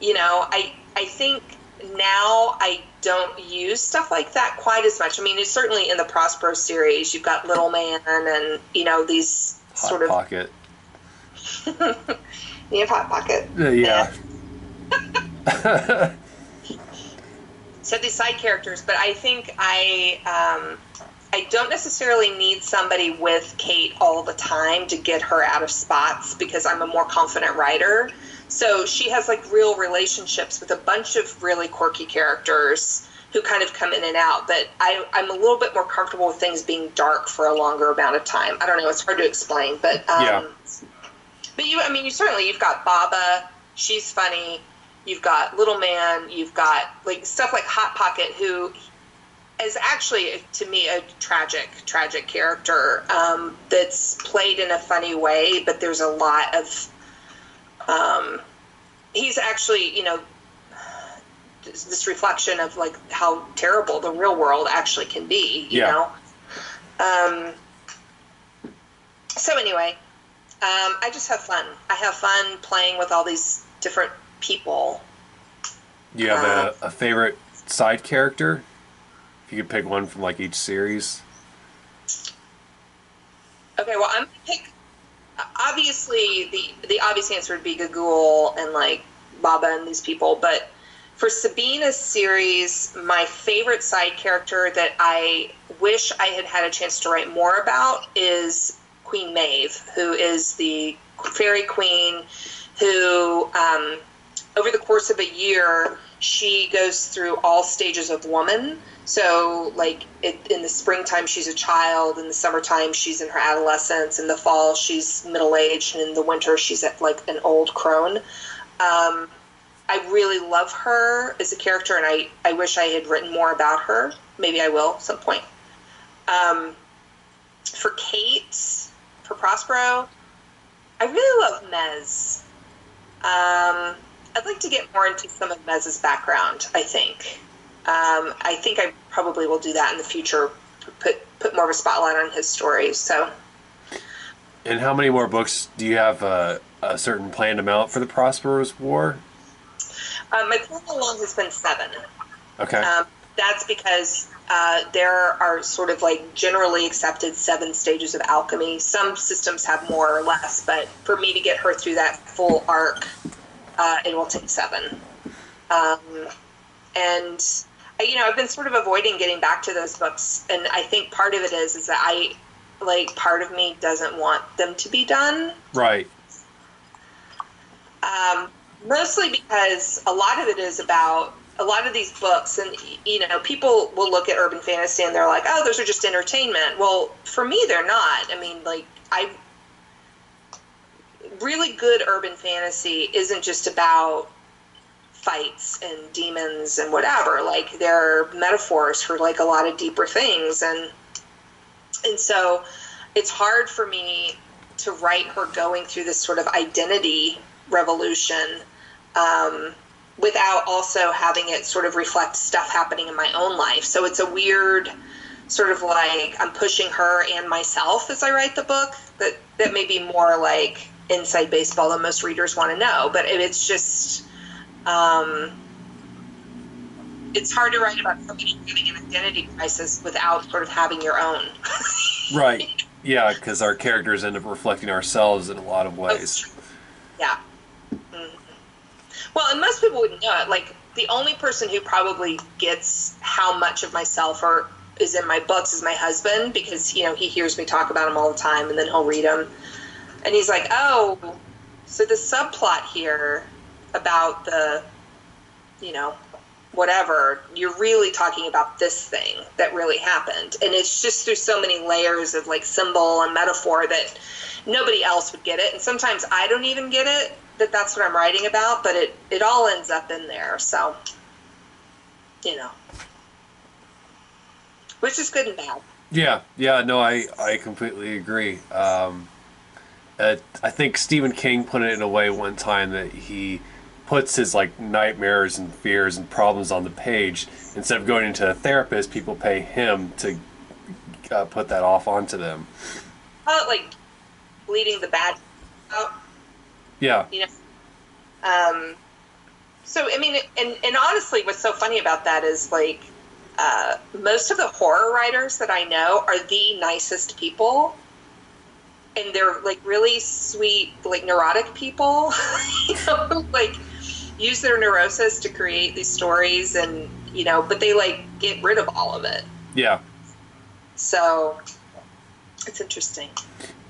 you know, I I think now I don't use stuff like that quite as much. I mean, it's certainly in the Prospero series. You've got Little Man and, you know, these Hot sort of... Hot Pocket. You have Hot Pocket. Uh, yeah. So these side characters. But I think I... Um, I don't necessarily need somebody with Kate all the time to get her out of spots, because I'm a more confident writer. So she has like real relationships with a bunch of really quirky characters who kind of come in and out. But I, I'm a little bit more comfortable with things being dark for a longer amount of time. I don't know. It's hard to explain, but, um, yeah. But you, I mean, you certainly, you've got Baba, she's funny. You've got Little Man, you've got like stuff like Hot Pocket, who is actually, to me, a tragic, tragic character um, that's played in a funny way, but there's a lot of... Um, he's actually, you know, this, this reflection of, like, how terrible the real world actually can be, you yeah. know? Um, so anyway, um, I just have fun. I have fun playing with all these different people. Do you have uh, a, a favorite side character? If you could pick one from like each series. Okay, well, I'm gonna pick. Obviously, the the obvious answer would be Gagool and like Baba and these people. But for Sabina's series, my favorite side character that I wish I had had a chance to write more about is Queen Maeve, who is the fairy queen, who um, over the course of a year she goes through all stages of woman. So, like, it, in the springtime, she's a child. In the summertime, she's in her adolescence. In the fall, she's middle-aged. And in the winter, she's, at, like, an old crone. Um, I really love her as a character, and I, I wish I had written more about her. Maybe I will at some point. Um, for Kate, for Prospero, I really love Mez. Um, I'd like to get more into some of Mez's background, I think. Um, I think I probably will do that in the future, put put more of a spotlight on his stories. So. And how many more books do you have uh, a certain planned amount for the Prospero's War? Um, my total long has been seven. Okay. Um, that's because uh, there are sort of like generally accepted seven stages of alchemy. Some systems have more or less, but for me to get her through that full arc, uh, it will take seven. Um, and, you know, I've been sort of avoiding getting back to those books. And I think part of it is, is that I, like, part of me doesn't want them to be done. Right. Um, mostly because a lot of it is about, a lot of these books, and, you know, people will look at urban fantasy and they're like, oh, those are just entertainment. Well, for me, they're not. I mean, like, I really good urban fantasy isn't just about fights and demons and whatever. Like, there are metaphors for, like, a lot of deeper things. And, and so it's hard for me to write her going through this sort of identity revolution, um, without also having it sort of reflect stuff happening in my own life. So it's a weird sort of like I'm pushing her and myself as I write the book, that, that may be more like inside baseball than most readers want to know. But it's just, um, it's hard to write about somebody having an identity crisis without sort of having your own. Right. Yeah, because our characters end up reflecting ourselves in a lot of ways. Yeah. Mm-hmm. Well, and most people wouldn't know it. Like, the only person who probably gets how much of myself or is in my books is my husband, because, you know, he hears me talk about them all the time, and then he'll read them. And he's like, oh, so the subplot here about the, you know, whatever, you're really talking about this thing that really happened. And it's just through so many layers of, like, symbol and metaphor that nobody else would get it. And sometimes I don't even get it, that that's what I'm writing about, but it, it all ends up in there. So, you know, which is good and bad. Yeah. Yeah. No, I, I completely agree. Um, uh, I think Stephen King put it in a way one time that he puts his, like, nightmares and fears and problems on the page. Instead of going into a therapist, people pay him to uh, put that off onto them. Oh, like bleeding the bad out. Yeah. You know, um, so, I mean, and, and honestly, what's so funny about that is, like, uh, most of the horror writers that I know are the nicest people, and they're, like, really sweet, like, neurotic people, you know, who, like, use their neurosis to create these stories, and, you know, but they, like, get rid of all of it. Yeah. So, it's interesting.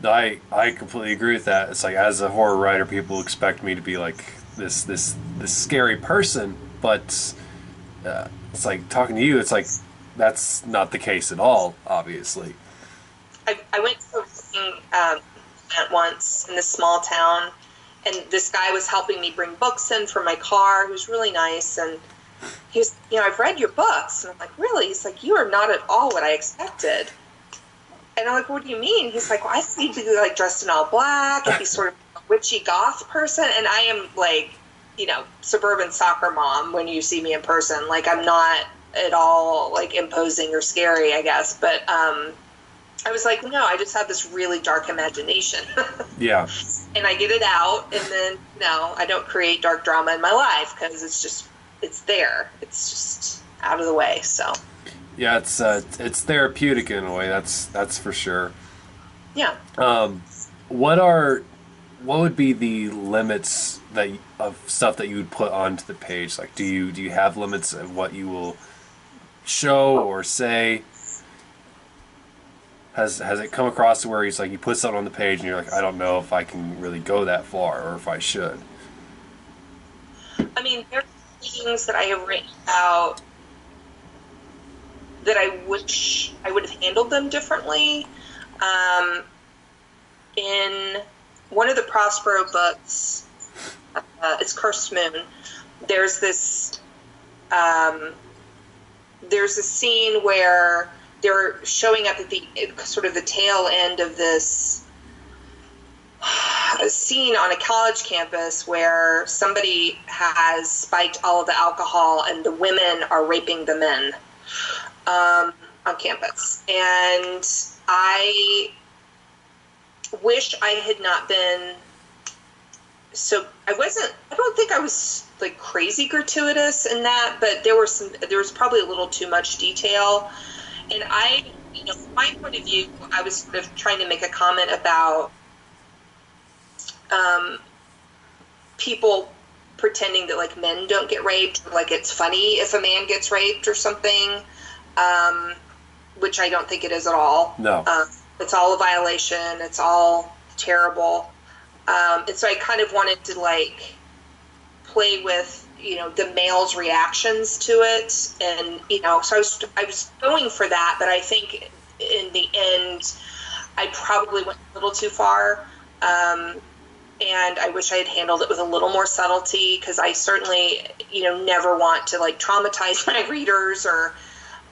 I, I completely agree with that. It's like, as a horror writer, people expect me to be like this this this scary person, but uh, it's like talking to you, it's like that's not the case at all, obviously. I, I went to a um, event once in this small town, and this guy was helping me bring books in for my car. He was really nice, and he was, you know, I've read your books. And I'm like, really? He's like, you are not at all what I expected. And I'm like, what do you mean? He's like, well, I see you, like, dressed in all black, and he's sort of a witchy goth person. And I am, like, you know, suburban soccer mom when you see me in person. Like, I'm not at all, like, imposing or scary, I guess. But um, I was like, no, I just have this really dark imagination. Yeah. And I get it out, and then, no, I don't create dark drama in my life because it's just, it's there. It's just out of the way, so... Yeah, it's uh, it's therapeutic in a way. That's that's for sure. Yeah. Um, what are what would be the limits that of stuff that you would put onto the page? Like, do you do you have limits of what you will show or say? Has has it come across to where it's like you put something on the page and you're like, I don't know if I can really go that far or if I should? I mean, there are things that I have written out that I wish I would have handled them differently. Um, in one of the Prospero books, uh, it's Cursed Moon, there's this um, there's a scene where they're showing up at the sort of the tail end of this a scene on a college campus where somebody has spiked all of the alcohol and the women are raping the men. Um, on campus. And I wish I had not been so I wasn't, I don't think I was like crazy gratuitous in that, but there were some, there was probably a little too much detail. And I, you know, from my point of view, I was sort of trying to make a comment about um, people pretending that like men don't get raped, or like it's funny if a man gets raped or something, um, which I don't think it is at all. No. Um, it's all a violation. It's all terrible. Um, and so I kind of wanted to like play with, you know, the male's reactions to it, and you know, so I was I was going for that, but I think in the end I probably went a little too far, um, and I wish I had handled it with a little more subtlety, because I certainly, you know, never want to like traumatize my readers, or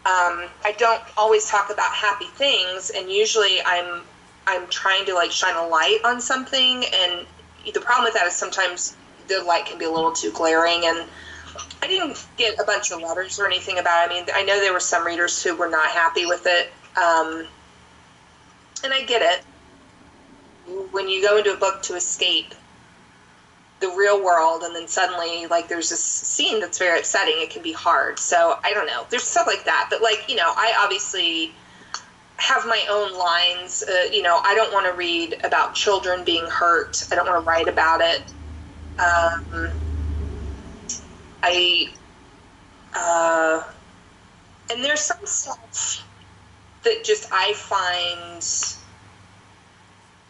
um, I don't always talk about happy things, and usually I'm. I'm trying to like shine a light on something, and the problem with that is sometimes the light can be a little too glaring, and I didn't get a bunch of letters or anything about it. I mean, I know there were some readers who were not happy with it, um, and I get it. When you go into a book to escape the real world, and then suddenly like there's this scene that's very upsetting, it can be hard. So I don't know. There's stuff like that, but like, you know, I obviously have my own lines. Uh, you know, I don't want to read about children being hurt. I don't want to write about it. Um, I, uh, and there's some stuff that just I find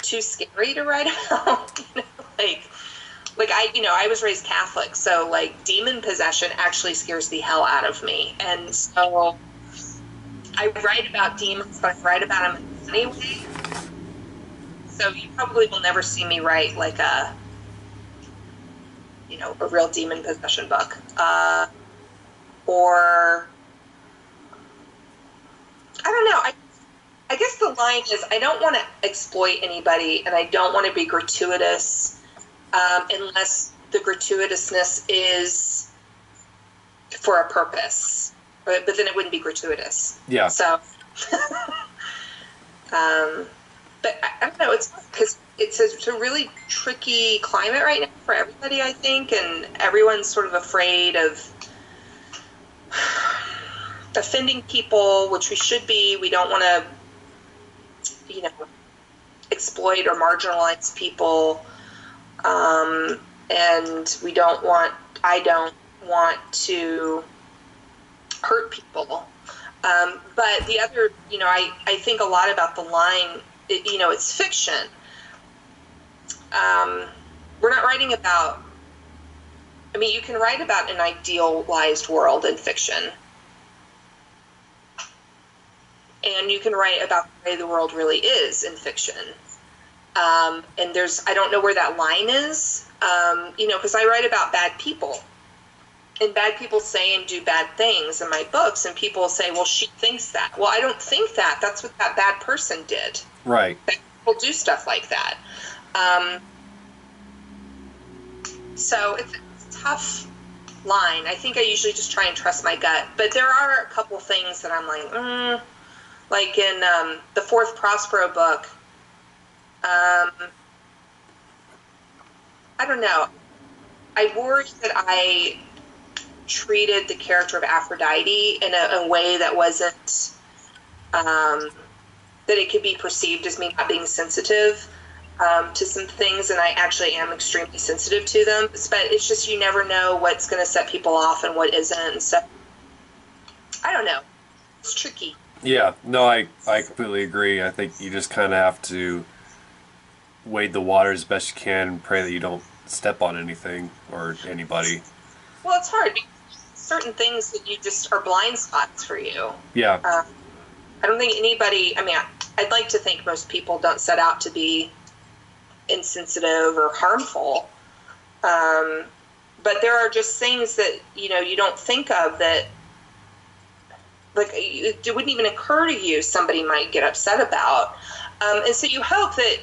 too scary to write about. You know, like, like I, you know, I was raised Catholic, so like demon possession actually scares the hell out of me. And so I write about demons, but I write about them anyway. So you probably will never see me write like a, you know, a real demon possession book, uh, or I don't know. I, I guess the line is I don't want to exploit anybody, and I don't want to be gratuitous, um, unless the gratuitousness is for a purpose. But, but then it wouldn't be gratuitous. Yeah. So, um, but I, I don't know. It's because it's, it's a really tricky climate right now for everybody, I think, and everyone's sort of afraid of offending people, which we should be. We don't want to, you know, exploit or marginalize people, um, and we don't want. I don't want to hurt people, um, but the other, you know, I, I think a lot about the line, it, you know, it's fiction. Um, we're not writing about, I mean, you can write about an idealized world in fiction, and you can write about the way the world really is in fiction, um, and there's, I don't know where that line is, um, you know, because I write about bad people. And bad people say and do bad things in my books, and people say, well, she thinks that. Well, I don't think that. That's what that bad person did. Right. Bad people do stuff like that. Um, so it's a tough line. I think I usually just try and trust my gut. But there are a couple things that I'm like, mm. Like in um, the fourth Prospero book, um, I don't know. I worry that I treated the character of Aphrodite in a, a way that wasn't, um, that it could be perceived as me not being sensitive um, to some things, and I actually am extremely sensitive to them, but it's just you never know what's going to set people off and what isn't, so I don't know. It's tricky. Yeah, no, I, I completely agree. I think you just kind of have to wade the water as best you can and pray that you don't step on anything or anybody. Well, it's hard because certain things that you just are blind spots for you. Yeah. Uh, I don't think anybody, I mean, I, I'd like to think most people don't set out to be insensitive or harmful. Um, but there are just things that, you know, you don't think of that, like, it wouldn't even occur to you somebody might get upset about. Um, and so you hope that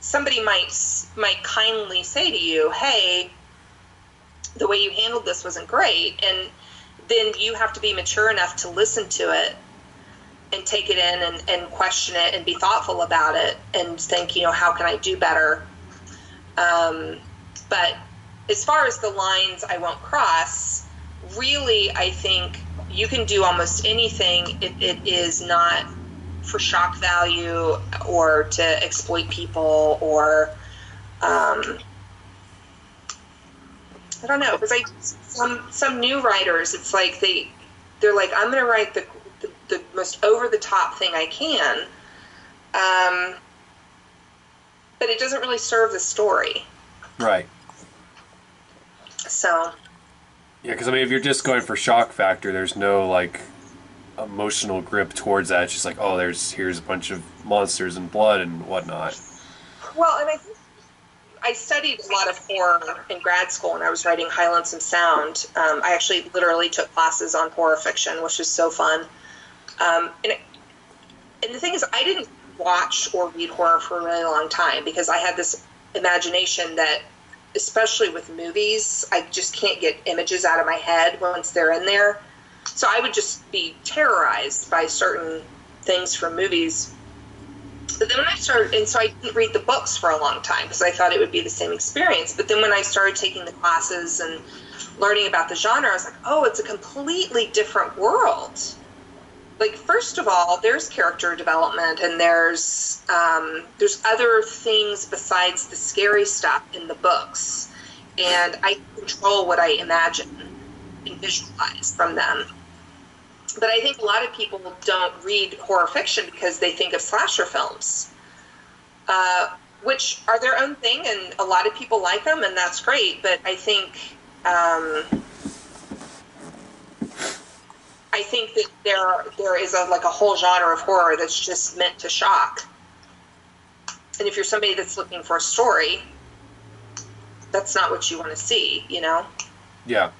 somebody might, might kindly say to you, hey, the way you handled this wasn't great, and then you have to be mature enough to listen to it and take it in and, and question it and be thoughtful about it and think, you know, how can I do better? Um, But as far as the lines I won't cross, really, I think you can do almost anything. It, it is not for shock value or to exploit people or, um, I don't know, because I some some new writers, it's like they they're like, I'm going to write the, the the most over the top thing I can, um, but it doesn't really serve the story. Right. So. Yeah, because I mean, if you're just going for shock factor, there's no like emotional grip towards that. It's just like, oh, there's here's a bunch of monsters and blood and whatnot. Well, and I think I studied a lot of horror in grad school, and I was writing High Lonesome Sound. Um, I actually literally took classes on horror fiction, which was so fun. Um, and, it, and the thing is, I didn't watch or read horror for a really long time because I had this imagination that, especially with movies, I just can't get images out of my head once they're in there. So I would just be terrorized by certain things from movies. But then when I started, and so I didn't read the books for a long time because I thought it would be the same experience. But then when I started taking the classes and learning about the genre, I was like, oh, it's a completely different world. Like, first of all, there's character development and there's um, there's other things besides the scary stuff in the books. And I control what I imagine and visualize from them. But I think a lot of people don't read horror fiction because they think of slasher films, uh, which are their own thing, and a lot of people like them, and that's great. But I think um, I think that there there is a, like a whole genre of horror that's just meant to shock. And if you're somebody that's looking for a story, that's not what you want to see, you know? Yeah.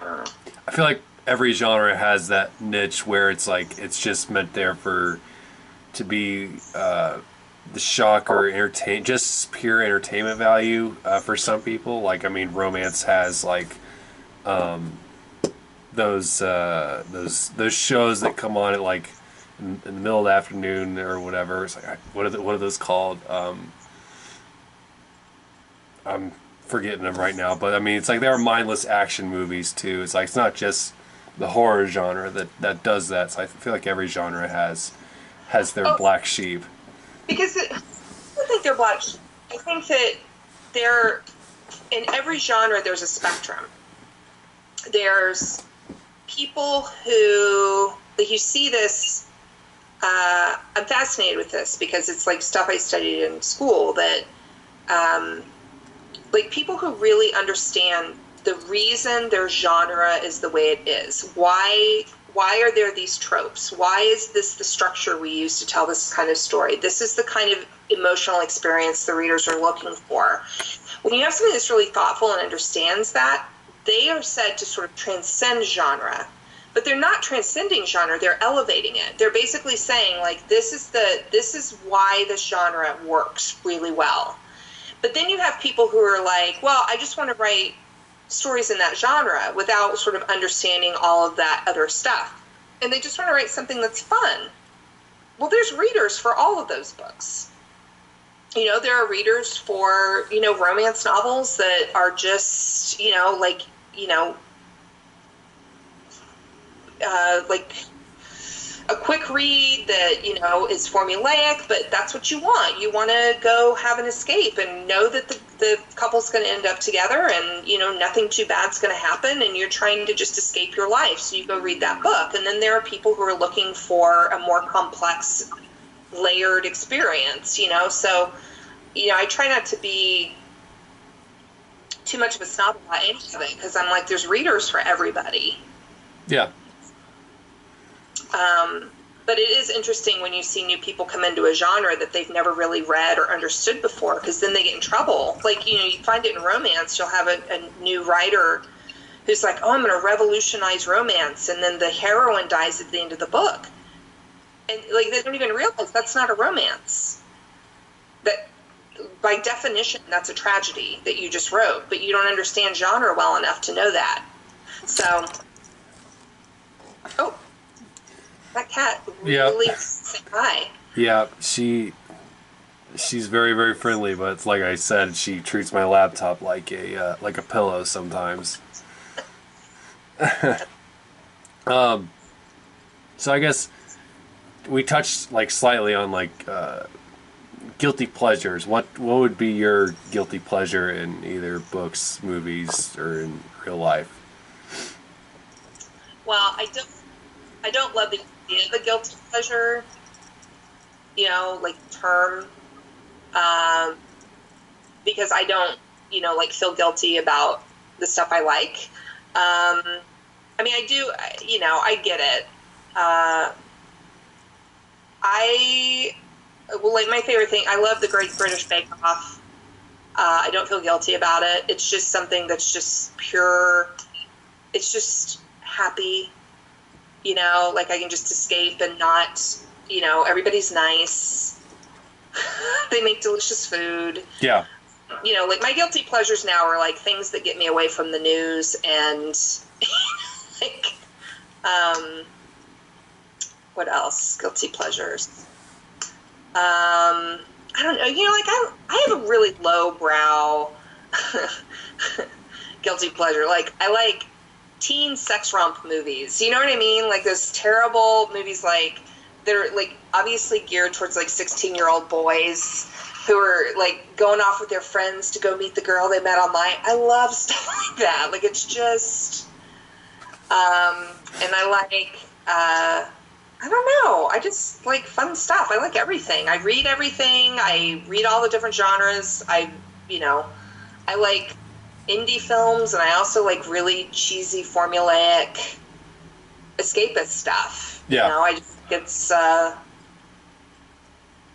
Uh, I feel like every genre has that niche where it's like it's just meant there for to be uh, the shock or entertain, just pure entertainment value uh, for some people. Like, I mean, romance has like um, those uh, those those shows that come on at like in, in the middle of the afternoon or whatever. It's like what are the, what are those called? Um, I'm forgetting them right now, but I mean, it's like there are mindless action movies too. It's like it's not just the horror genre that, that does that. So I feel like every genre has has their oh, black sheep. Because it, I don't think they're black sheep. I think that they're, in every genre there's a spectrum. There's people who, like you see this, uh, I'm fascinated with this because it's like stuff I studied in school that, um, like people who really understand the reason their genre is the way it is. Why why are there these tropes? Why is this the structure we use to tell this kind of story? This is the kind of emotional experience the readers are looking for. When you have somebody that's really thoughtful and understands that, they are said to sort of transcend genre. But they're not transcending genre, they're elevating it. They're basically saying, like, this is the this is why this genre works really well. But then you have people who are like, well, I just want to write stories in that genre without sort of understanding all of that other stuff. And they just want to write something that's fun. Well, there's readers for all of those books. You know, there are readers for, you know, romance novels that are just, you know, like, you know, uh, like a quick read that, you know, is formulaic, but that's what you want. You want to go have an escape and know that the, the couple's going to end up together and, you know, nothing too bad's going to happen and you're trying to just escape your life. So you go read that book. And then there are people who are looking for a more complex, layered experience, you know? So, you know, I try not to be too much of a snob about anything because I'm like, there's readers for everybody. Yeah. Um, but it is interesting when you see new people come into a genre that they've never really read or understood before, because then they get in trouble. Like, you know, you find it in romance, you'll have a, a new writer who's like, oh, I'm going to revolutionize romance, and then the heroine dies at the end of the book. And, like, they don't even realize that's not a romance. That, by definition, that's a tragedy that you just wrote, but you don't understand genre well enough to know that. So, oh. That cat really yep. Hi. Yeah, she she's very, very friendly, but it's like I said, she treats my laptop like a uh, like a pillow sometimes. um, so I guess we touched like slightly on like uh, guilty pleasures. What what would be your guilty pleasure in either books, movies, or in real life? Well, I don't I don't love the idea of a guilty pleasure, you know, like term. Um, because I don't, you know, like feel guilty about the stuff I like. Um, I mean, I do, you know, I get it. Uh, I, well, like my favorite thing, I love the Great British Bake-Off. Uh, I don't feel guilty about it. It's just something that's just pure, it's just happy, you know, like I can just escape and not, you know, everybody's nice. They make delicious food. Yeah. You know, like my guilty pleasures now are like things that get me away from the news and like, um, what else? Guilty pleasures. Um, I don't know. You know, like I, I have a really low brow guilty pleasure. Like I like teen sex romp movies. You know what I mean? Like those terrible movies, like, they're, like, obviously geared towards, like, sixteen-year-old boys who are, like, going off with their friends to go meet the girl they met online. I love stuff like that. Like, it's just, um, and I like, uh, I don't know. I just like fun stuff. I like everything. I read everything. I read all the different genres. I, you know, I like indie films, and I also like really cheesy, formulaic escapist stuff. Yeah. You know, I just, It's, uh,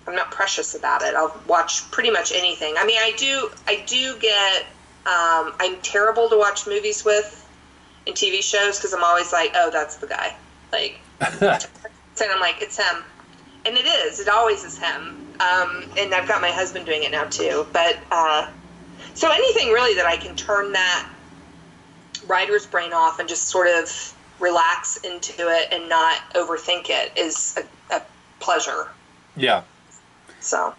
I'm not precious about it. I'll watch pretty much anything. I mean, I do, I do get, um, I'm terrible to watch movies with and T V shows because I'm always like, oh, that's the guy. Like, and I'm like, it's him. And it is, it always is him. Um, and I've got my husband doing it now too. But, uh, so anything really that I can turn that writer's brain off and just sort of relax into it and not overthink it is a, a pleasure. Yeah. So.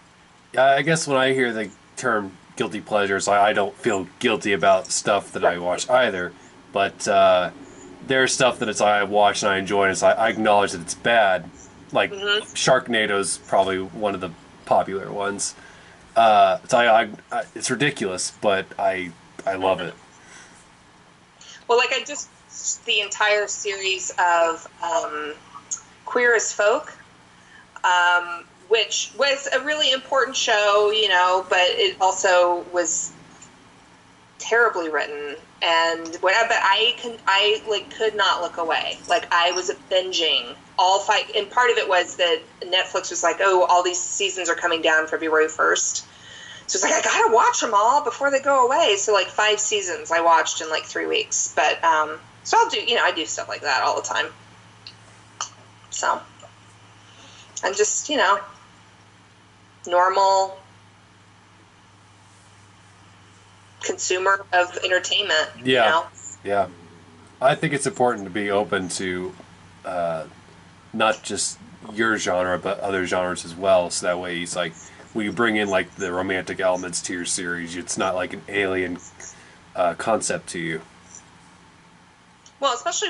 Yeah, I guess when I hear the term guilty pleasures, I, I don't feel guilty about stuff that I watch either. But uh, there's stuff that it's I watch and I enjoy, and it's, I, I acknowledge that it's bad. Like mm-hmm. Sharknado's probably one of the popular ones. Uh, so I, I, I, it's ridiculous, but I I love mm-hmm. it. Well, like I just. The entire series of um, Queer as Folk, um, which was a really important show, you know, but it also was terribly written. And whatever, but I can, I like could not look away. Like I was binging all five, and part of it was that Netflix was like, "Oh, all these seasons are coming down February first." So it's like, I gotta watch them all before they go away. So like five seasons I watched in like three weeks, but. Um, So I'll do, you know, I do stuff like that all the time. So I'm just, you know, normal consumer of entertainment. Yeah, you know? Yeah. I think it's important to be open to uh, not just your genre, but other genres as well. So that way, it's like when you bring in like the romantic elements to your series, it's not like an alien uh, concept to you. Well, especially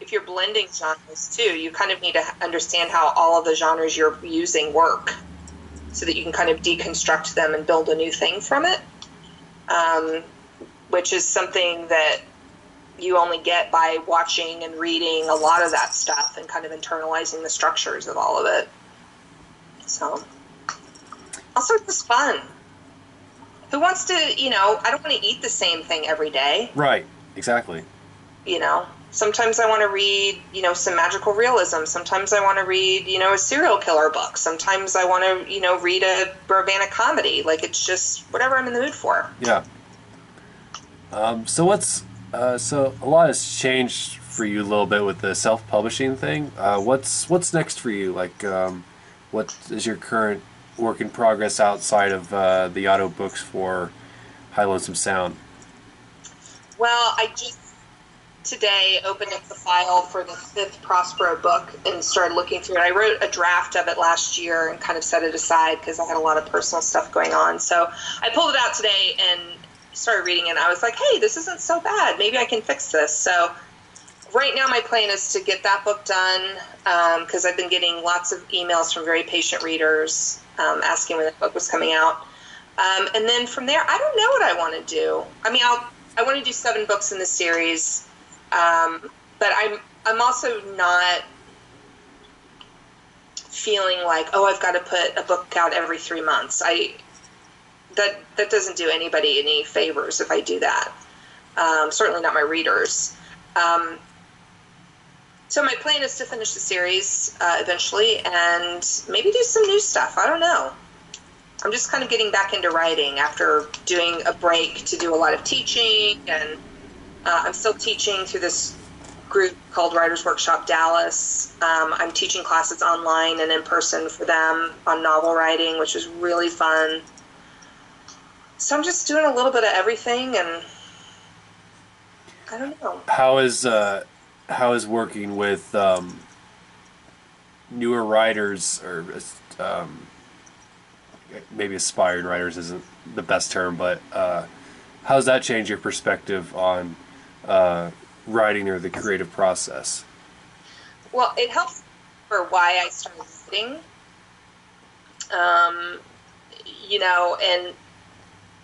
if you're blending genres, too, you kind of need to understand how all of the genres you're using work so that you can kind of deconstruct them and build a new thing from it, um, which is something that you only get by watching and reading a lot of that stuff and kind of internalizing the structures of all of it. So, also just fun. Who wants to, you know, I don't want to eat the same thing every day. Right, exactly. You know, sometimes I want to read, you know, some magical realism. Sometimes I want to read, you know, a serial killer book. Sometimes I want to, you know, read a romantic comedy. Like, it's just whatever I'm in the mood for. Yeah. Um, so what's, uh, so a lot has changed for you a little bit with the self-publishing thing. Uh, what's, what's next for you? Like, um, what is your current work in progress outside of uh, the auto books for High Lonesome Sound? Well, I just... today opened up the file for the fifth Prospero book and started looking through it. I wrote a draft of it last year and kind of set it aside because I had a lot of personal stuff going on. So I pulled it out today and started reading it. And I was like, hey, this isn't so bad. Maybe I can fix this. So right now my plan is to get that book done because um, I've been getting lots of emails from very patient readers um, asking when the book was coming out. Um, and then from there, I don't know what I want to do. I mean, I'll, I want to do seven books in the series, um, but I'm I'm also not feeling like, oh, I've got to put a book out every three months. I that that doesn't do anybody any favors if I do that. Um, certainly not my readers. Um, so my plan is to finish the series uh, eventually and maybe do some new stuff. I don't know. I'm just kind of getting back into writing after doing a break to do a lot of teaching, and uh, I'm still teaching through this group called Writers Workshop Dallas. Um, I'm teaching classes online and in person for them on novel writing, which is really fun. So I'm just doing a little bit of everything, and I don't know. How is uh, how is working with um, newer writers or um, maybe aspiring writers isn't the best term, but uh, how does that change your perspective on uh, writing or the creative process? Well, it helps for why I started writing, um, you know, and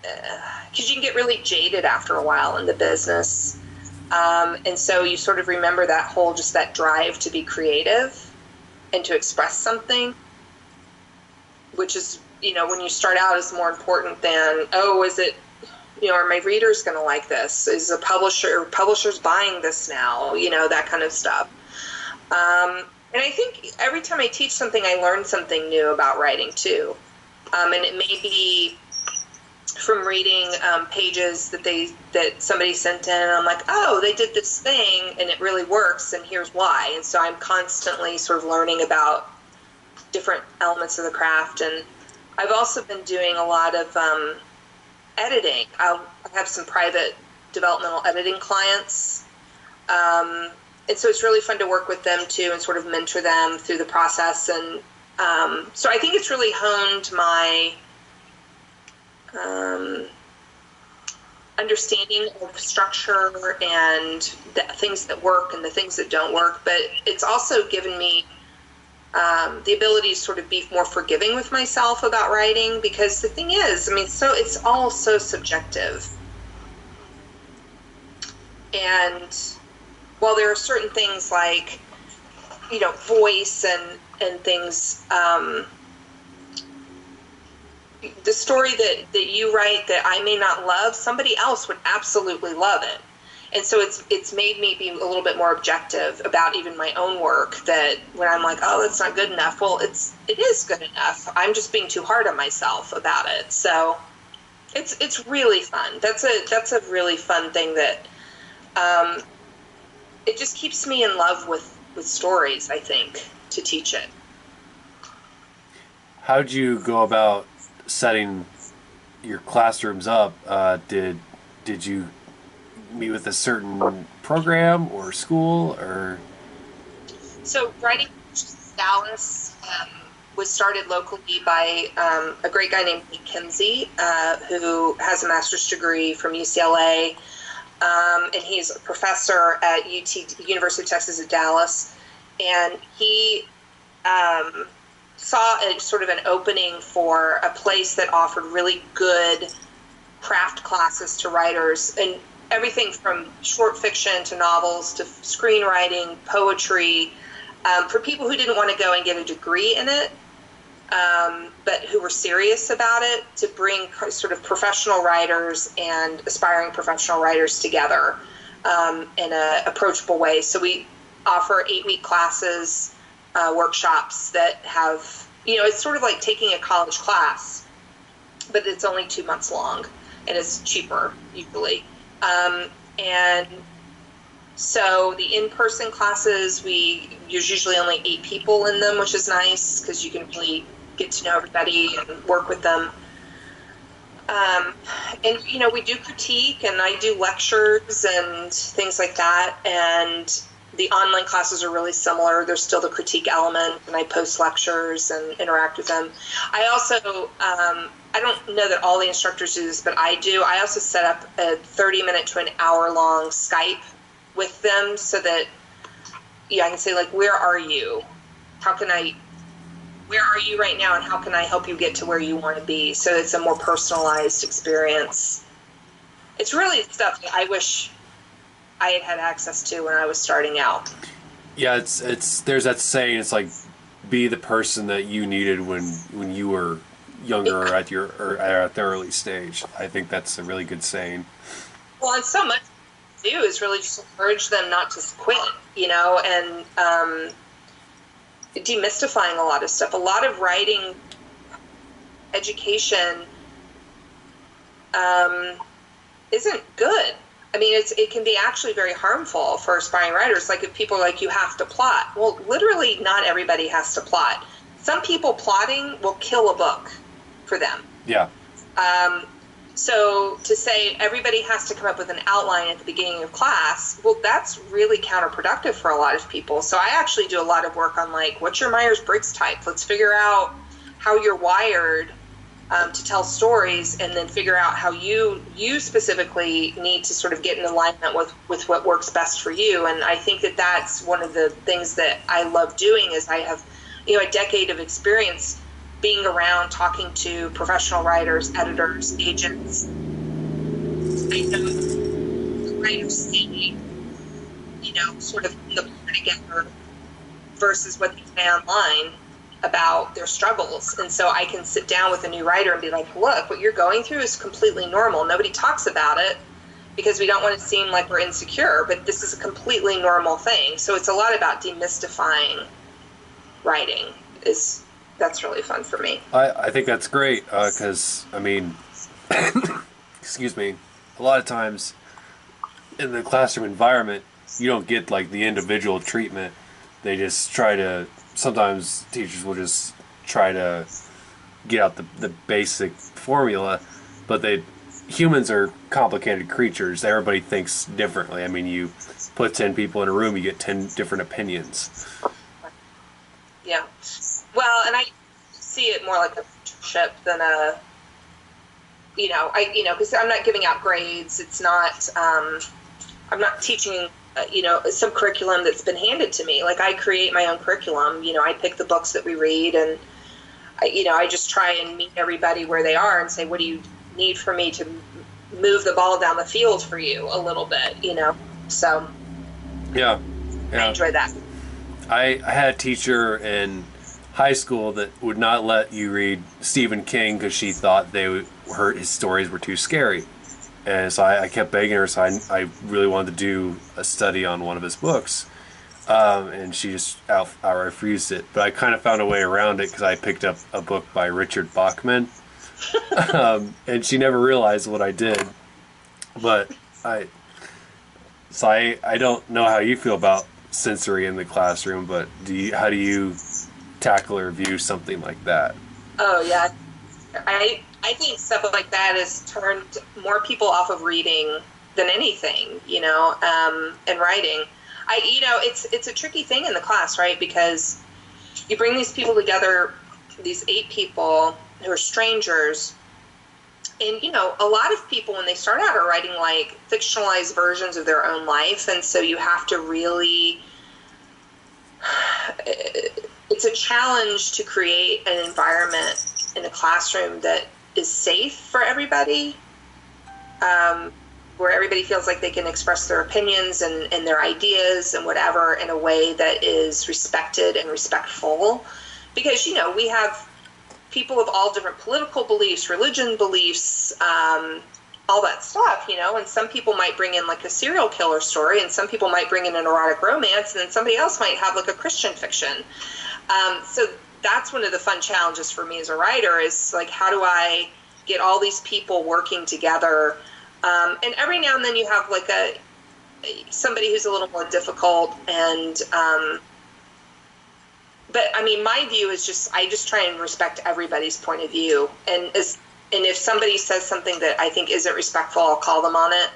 because uh, you can get really jaded after a while in the business. Um, and so you sort of remember that whole, just that drive to be creative and to express something, which is, you know, when you start out, is more important than, oh, is it, you know, are my readers going to like this? Is a publisher, publishers buying this now? You know, that kind of stuff. Um, and I think every time I teach something, I learn something new about writing too. Um, and it may be from reading um, pages that they, that somebody sent in, and I'm like, oh, they did this thing and it really works, and here's why. And so I'm constantly sort of learning about different elements of the craft. And I've also been doing a lot of um, editing. I'll have some private developmental editing clients. Um, and so it's really fun to work with them too and sort of mentor them through the process. And um, so I think it's really honed my um, understanding of structure and the things that work and the things that don't work. But it's also given me Um, the ability to sort of be more forgiving with myself about writing, because the thing is, I mean, so it's all so subjective. And while there are certain things like, you know, voice and, and things, um, the story that, that you write that I may not love, somebody else would absolutely love it. And so it's it's made me be a little bit more objective about even my own work, that when I'm like, oh, that's not good enough, well, it's it is good enough. I'm just being too hard on myself about it. So it's it's really fun. That's a that's a really fun thing that um, it just keeps me in love with, with stories, I think, to teach it. How'd you go about setting your classrooms up? Uh, did did you meet with a certain program or school, or? So Writing Dallas um, was started locally by um, a great guy named Pete Kimsey, uh, who has a master's degree from U C L A, um, and he's a professor at U T, University of Texas at Dallas, and he um, saw a, sort of an opening for a place that offered really good craft classes to writers, and everything from short fiction to novels to screenwriting, poetry, um, for people who didn't want to go and get a degree in it, um, but who were serious about it, to bring sort of professional writers and aspiring professional writers together um, in an approachable way. So we offer eight-week classes, uh, workshops that have, you know, it's sort of like taking a college class, but it's only two months long and it's cheaper usually. Um, and so the in-person classes, we there's usually only eight people in them, which is nice because you can really get to know everybody and work with them. Um, and, you know, we do critique and I do lectures and things like that. And the online classes are really similar. There's still the critique element, and I post lectures and interact with them. I also, um, I don't know that all the instructors do this, but I do. I also set up a thirty minute to an hour long Skype with them so that, yeah, I can say, like, where are you? How can I, where are you right now, and how can I help you get to where you want to be? So it's a more personalized experience. It's really stuff that I wish I had had access to when I was starting out. Yeah, it's it's there's that saying, it's like, be the person that you needed when when you were younger or at your or at the early stage. I think that's a really good saying. Well, and so much to do is really just encourage them not to quit, you know, and um, demystifying a lot of stuff. A lot of writing education um, isn't good. I mean, it's, it can be actually very harmful for aspiring writers. Like, if people are like, you have to plot. Well, literally not everybody has to plot. Some people plotting will kill a book for them. Yeah. Um, so to say everybody has to come up with an outline at the beginning of class, well, that's really counterproductive for a lot of people. So I actually do a lot of work on, like, what's your Myers-Briggs type? Let's figure out how you're wired Um, to tell stories, and then figure out how you you specifically need to sort of get in alignment with, with what works best for you. And I think that that's one of the things that I love doing is I have, you know, a decade of experience being around talking to professional writers, editors, agents. I know the writers see, you know, sort of the book together versus what they say online about their struggles. And so I can sit down with a new writer and be like, look, what you're going through is completely normal. Nobody talks about it because we don't want to seem like we're insecure, but this is a completely normal thing. So it's a lot about demystifying writing. Is that's really fun for me. I, I think that's great because, uh, I mean, excuse me, a lot of times in the classroom environment, you don't get like the individual treatment. They just try to sometimes teachers will just try to get out the, the basic formula, but they humans are complicated creatures. Everybody thinks differently. I mean, you put ten people in a room, you get ten different opinions. Yeah. Well, and I see it more like a mentorship than a, you know, I, you know, because I'm not giving out grades. It's not, um, I'm not teaching, you know, some curriculum that's been handed to me. Like, I create my own curriculum. You know, I pick the books that we read, and I, you know, I just try and meet everybody where they are and say, what do you need for me to move the ball down the field for you a little bit, you know? So yeah, yeah. I enjoy that. I, I had a teacher in high school that would not let you read Stephen King because she thought they would, her his stories were too scary. And so I, I kept begging her, so I, I really wanted to do a study on one of his books. Um, and she just out, out refused it. But I kind of found a way around it because I picked up a book by Richard Bachman. um, and she never realized what I did. But I... So I, I don't know how you feel about sensory in the classroom, but do you, how do you tackle or view something like that? Oh, yeah. I... I think stuff like that has turned more people off of reading than anything, you know, um, and writing. I, you know, it's it's a tricky thing in the class, right? Because you bring these people together, these eight people who are strangers, and, you know, a lot of people when they start out are writing, like, fictionalized versions of their own life, and so you have to really... It's a challenge to create an environment in a classroom that is safe for everybody, um, where everybody feels like they can express their opinions and, and their ideas and whatever in a way that is respected and respectful. Because, you know, we have people of all different political beliefs, religion beliefs, um, all that stuff, you know, and some people might bring in like a serial killer story, and some people might bring in an erotic romance, and then somebody else might have like a Christian fiction. Um, so that's one of the fun challenges for me as a writer is like, how do I get all these people working together? Um, and every now and then you have like a, somebody who's a little more difficult. And, um, but I mean, my view is just, I just try and respect everybody's point of view. And as and if somebody says something that I think isn't respectful, I'll call them on it.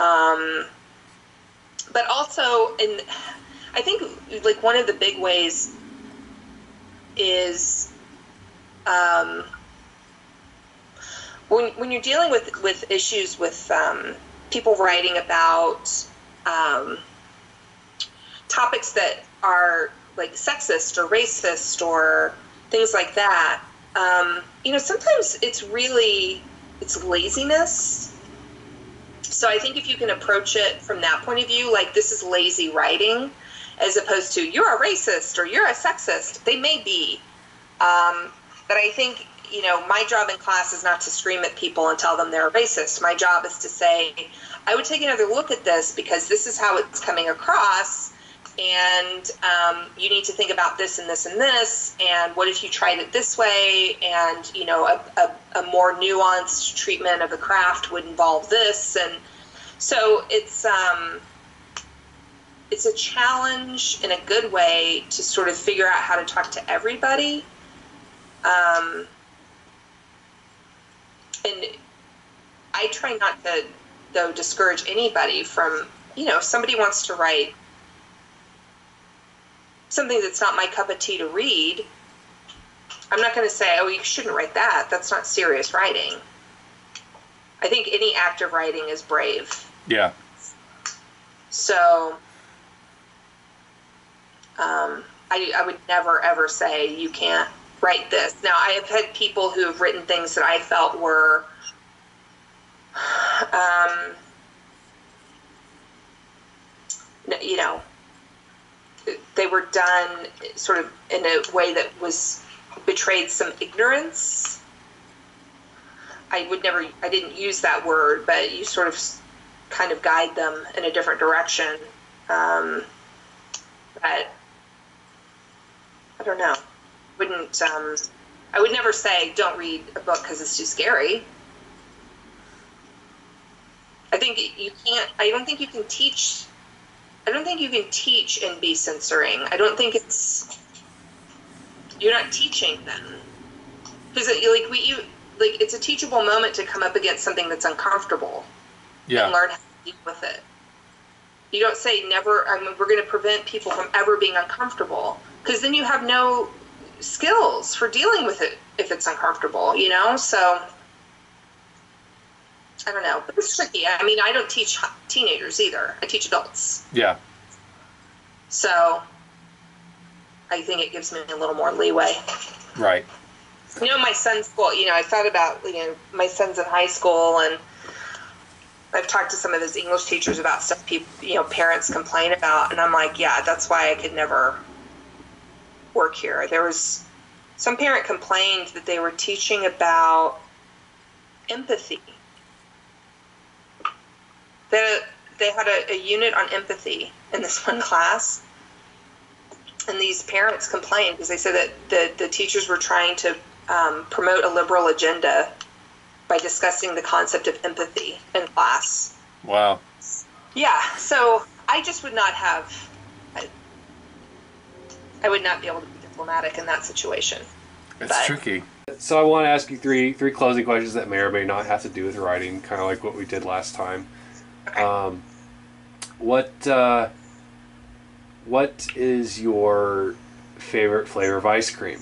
Um, but also, in, I think like one of the big ways is um, when when you're dealing with with issues with um, people writing about um, topics that are like sexist or racist or things like that. Um, you know, sometimes it's really, it's laziness. So I think if you can approach it from that point of view, like this is lazy writing, as opposed to you're a racist or you're a sexist, they may be. Um, but I think, you know, my job in class is not to scream at people and tell them they're a racist. My job is to say, I would take another look at this because this is how it's coming across. And um, you need to think about this and this and this, and what if you tried it this way, and, you know, a, a, a more nuanced treatment of the craft would involve this. And so it's, um, it's a challenge in a good way to sort of figure out how to talk to everybody. Um, and I try not to, though, discourage anybody from, you know, if somebody wants to write something that's not my cup of tea to read, I'm not going to say, oh, you shouldn't write that. That's not serious writing. I think any act of writing is brave. Yeah. So um, I, I would never, ever say you can't write this. Now, I have had people who have written things that I felt were um, you know, they were done sort of in a way that was betrayed some ignorance. I would never, I didn't use that word, but you sort of kind of guide them in a different direction. Um, but I don't know. Wouldn't, um, I would never say don't read a book because it's too scary. I think you can't, I don't think you can teach I don't think you can teach and be censoring. I don't think it's, you're not teaching them. Because like we, you, like it's a teachable moment to come up against something that's uncomfortable. Yeah. And learn how to deal with it. You don't say never, I mean, we're going to prevent people from ever being uncomfortable. Because then you have no skills for dealing with it if it's uncomfortable, you know? So I don't know, but it's tricky. I mean, I don't teach teenagers either. I teach adults. Yeah. So I think it gives me a little more leeway. Right. You know, my son's school, you know, I thought about, you know, my son's in high school, and I've talked to some of his English teachers about stuff people, you know, parents complain about. And I'm like, yeah, that's why I could never work here. There was some parent complained that they were teaching about empathy. They, they had a, a unit on empathy in this one class, and these parents complained because they said that the, the teachers were trying to um, promote a liberal agenda by discussing the concept of empathy in class. Wow. Yeah, so I just would not have, I, I would not be able to be diplomatic in that situation. It's but. Tricky. So I want to ask you three three closing questions that may or may not have to do with writing, kind of like what we did last time. Um, what, uh, what is your favorite flavor of ice cream?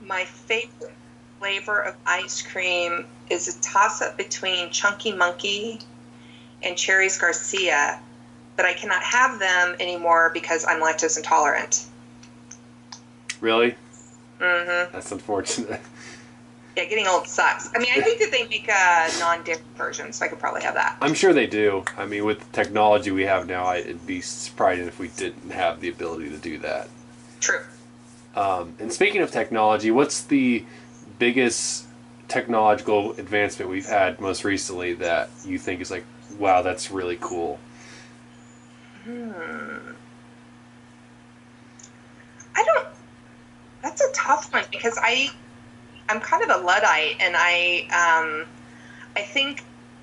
My favorite flavor of ice cream is a toss-up between Chunky Monkey and Cherries Garcia, but I cannot have them anymore because I'm lactose intolerant. Really? Mm-hmm. That's unfortunate. Yeah, getting old sucks. I mean, I think that they make a non-dairy version, so I could probably have that. I'm sure they do. I mean, with the technology we have now, I'd be surprised if we didn't have the ability to do that. True. Um, and speaking of technology, what's the biggest technological advancement we've had most recently that you think is like, wow, that's really cool? Hmm. I don't... That's a tough one, because I... I'm kind of a Luddite, and I um, I think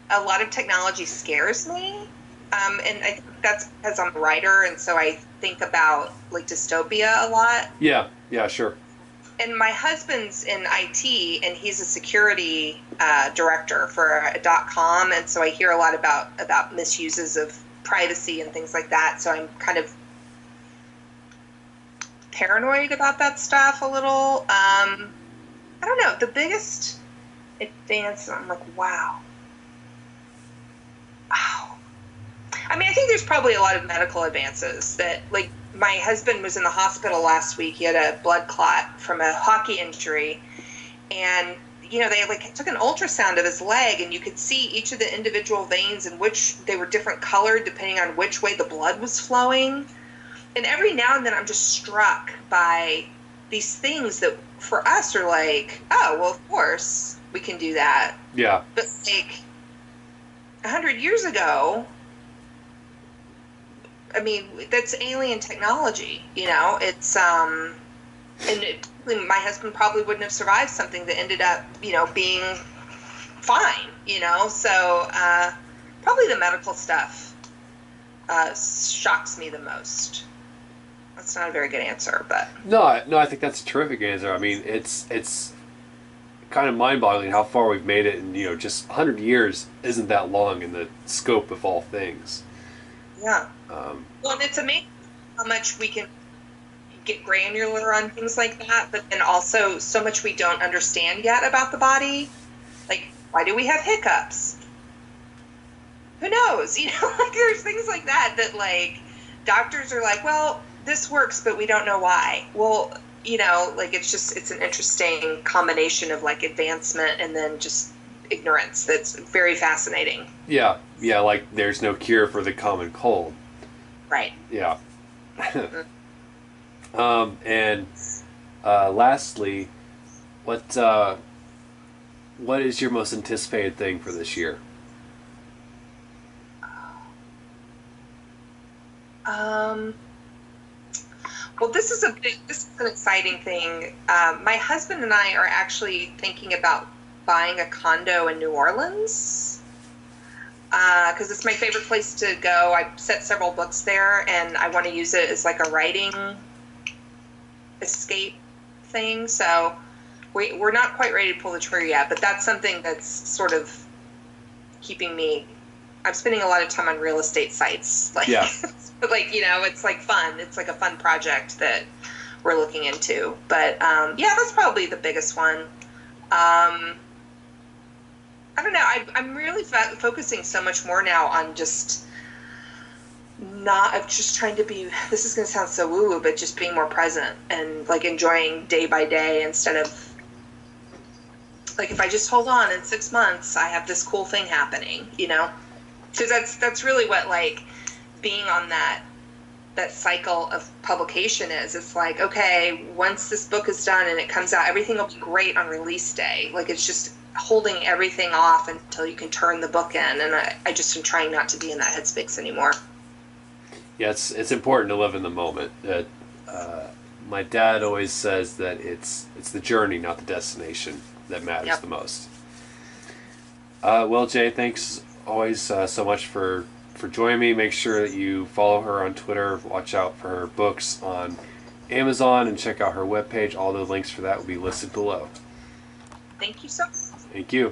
a lot of technology scares me, um, and I think that's because I'm a writer, and so I think about like dystopia a lot. Yeah, yeah, sure. and my husband's in I T, and he's a security uh, director for a dot com, and so I hear a lot about about misuses of privacy and things like that. So I'm kind of paranoid about that stuff a little. Um, I don't know. The biggest advance, I'm like, wow. Wow. I mean, I think there's probably a lot of medical advances that, like, my husband was in the hospital last week. He had a blood clot from a hockey injury. And, you know, they, like, took an ultrasound of his leg, and you could see each of the individual veins and which they were different colored depending on which way the blood was flowing. And every now and then I'm just struck by these things that for us are like, oh, well, of course we can do that. Yeah. But, like, a hundred years ago, I mean, that's alien technology, you know? It's, um, and it, my husband probably wouldn't have survived something that ended up, you know, being fine, you know? So, uh, probably the medical stuff, uh, shocks me the most. That's not a very good answer, but. No, no, I think that's a terrific answer. I mean, it's, it's kind of mind-boggling how far we've made it, and, you know, just a hundred years isn't that long in the scope of all things. Yeah. Um, well, and it's amazing how much we can get granular on things like that, but then also so much we don't understand yet about the body. Like, why do we have hiccups? Who knows? You know, like, there's things like that that, like, doctors are like, well, this works, but we don't know why. Well, you know, like, it's just, it's an interesting combination of, like, advancement and then just ignorance that's very fascinating. Yeah, yeah, like, there's no cure for the common cold. Right. Yeah. Mm-hmm. um, and uh, lastly, what uh, what is your most anticipated thing for this year? Um. Well, this is a big, this is an exciting thing. Um, my husband and I are actually thinking about buying a condo in New Orleans, because uh, it's my favorite place to go. I've set several books there, and I want to use it as, like, a writing escape thing. So we, we're not quite ready to pull the trigger yet, but that's something that's sort of keeping me. I'm spending a lot of time on real estate sites. Like, yeah. But, like, you know, it's, like, fun. It's, like, a fun project that we're looking into. But, um, yeah, that's probably the biggest one. Um, I don't know. I, I'm really fo- focusing so much more now on just not of just trying to be, this is going to sound so woo-woo, but just being more present and, like, enjoying day by day instead of, like, if I just hold on in six months, I have this cool thing happening, you know? Because that's, that's really what, like, being on that, that cycle of publication is. It's like, okay, once this book is done and it comes out, everything will be great on release day. Like, it's just holding everything off until you can turn the book in, and I, I just am trying not to be in that headspace anymore. Yeah, it's, it's important to live in the moment. Uh, uh, my dad always says that it's it's the journey, not the destination, that matters yep. the most. Uh, well, Jay, thanks always uh, so much for, for joining me. Make sure that you follow her on Twitter, watch out for her books on Amazon, and check out her webpage. All the links for that will be listed below. Thank you so much. Thank you.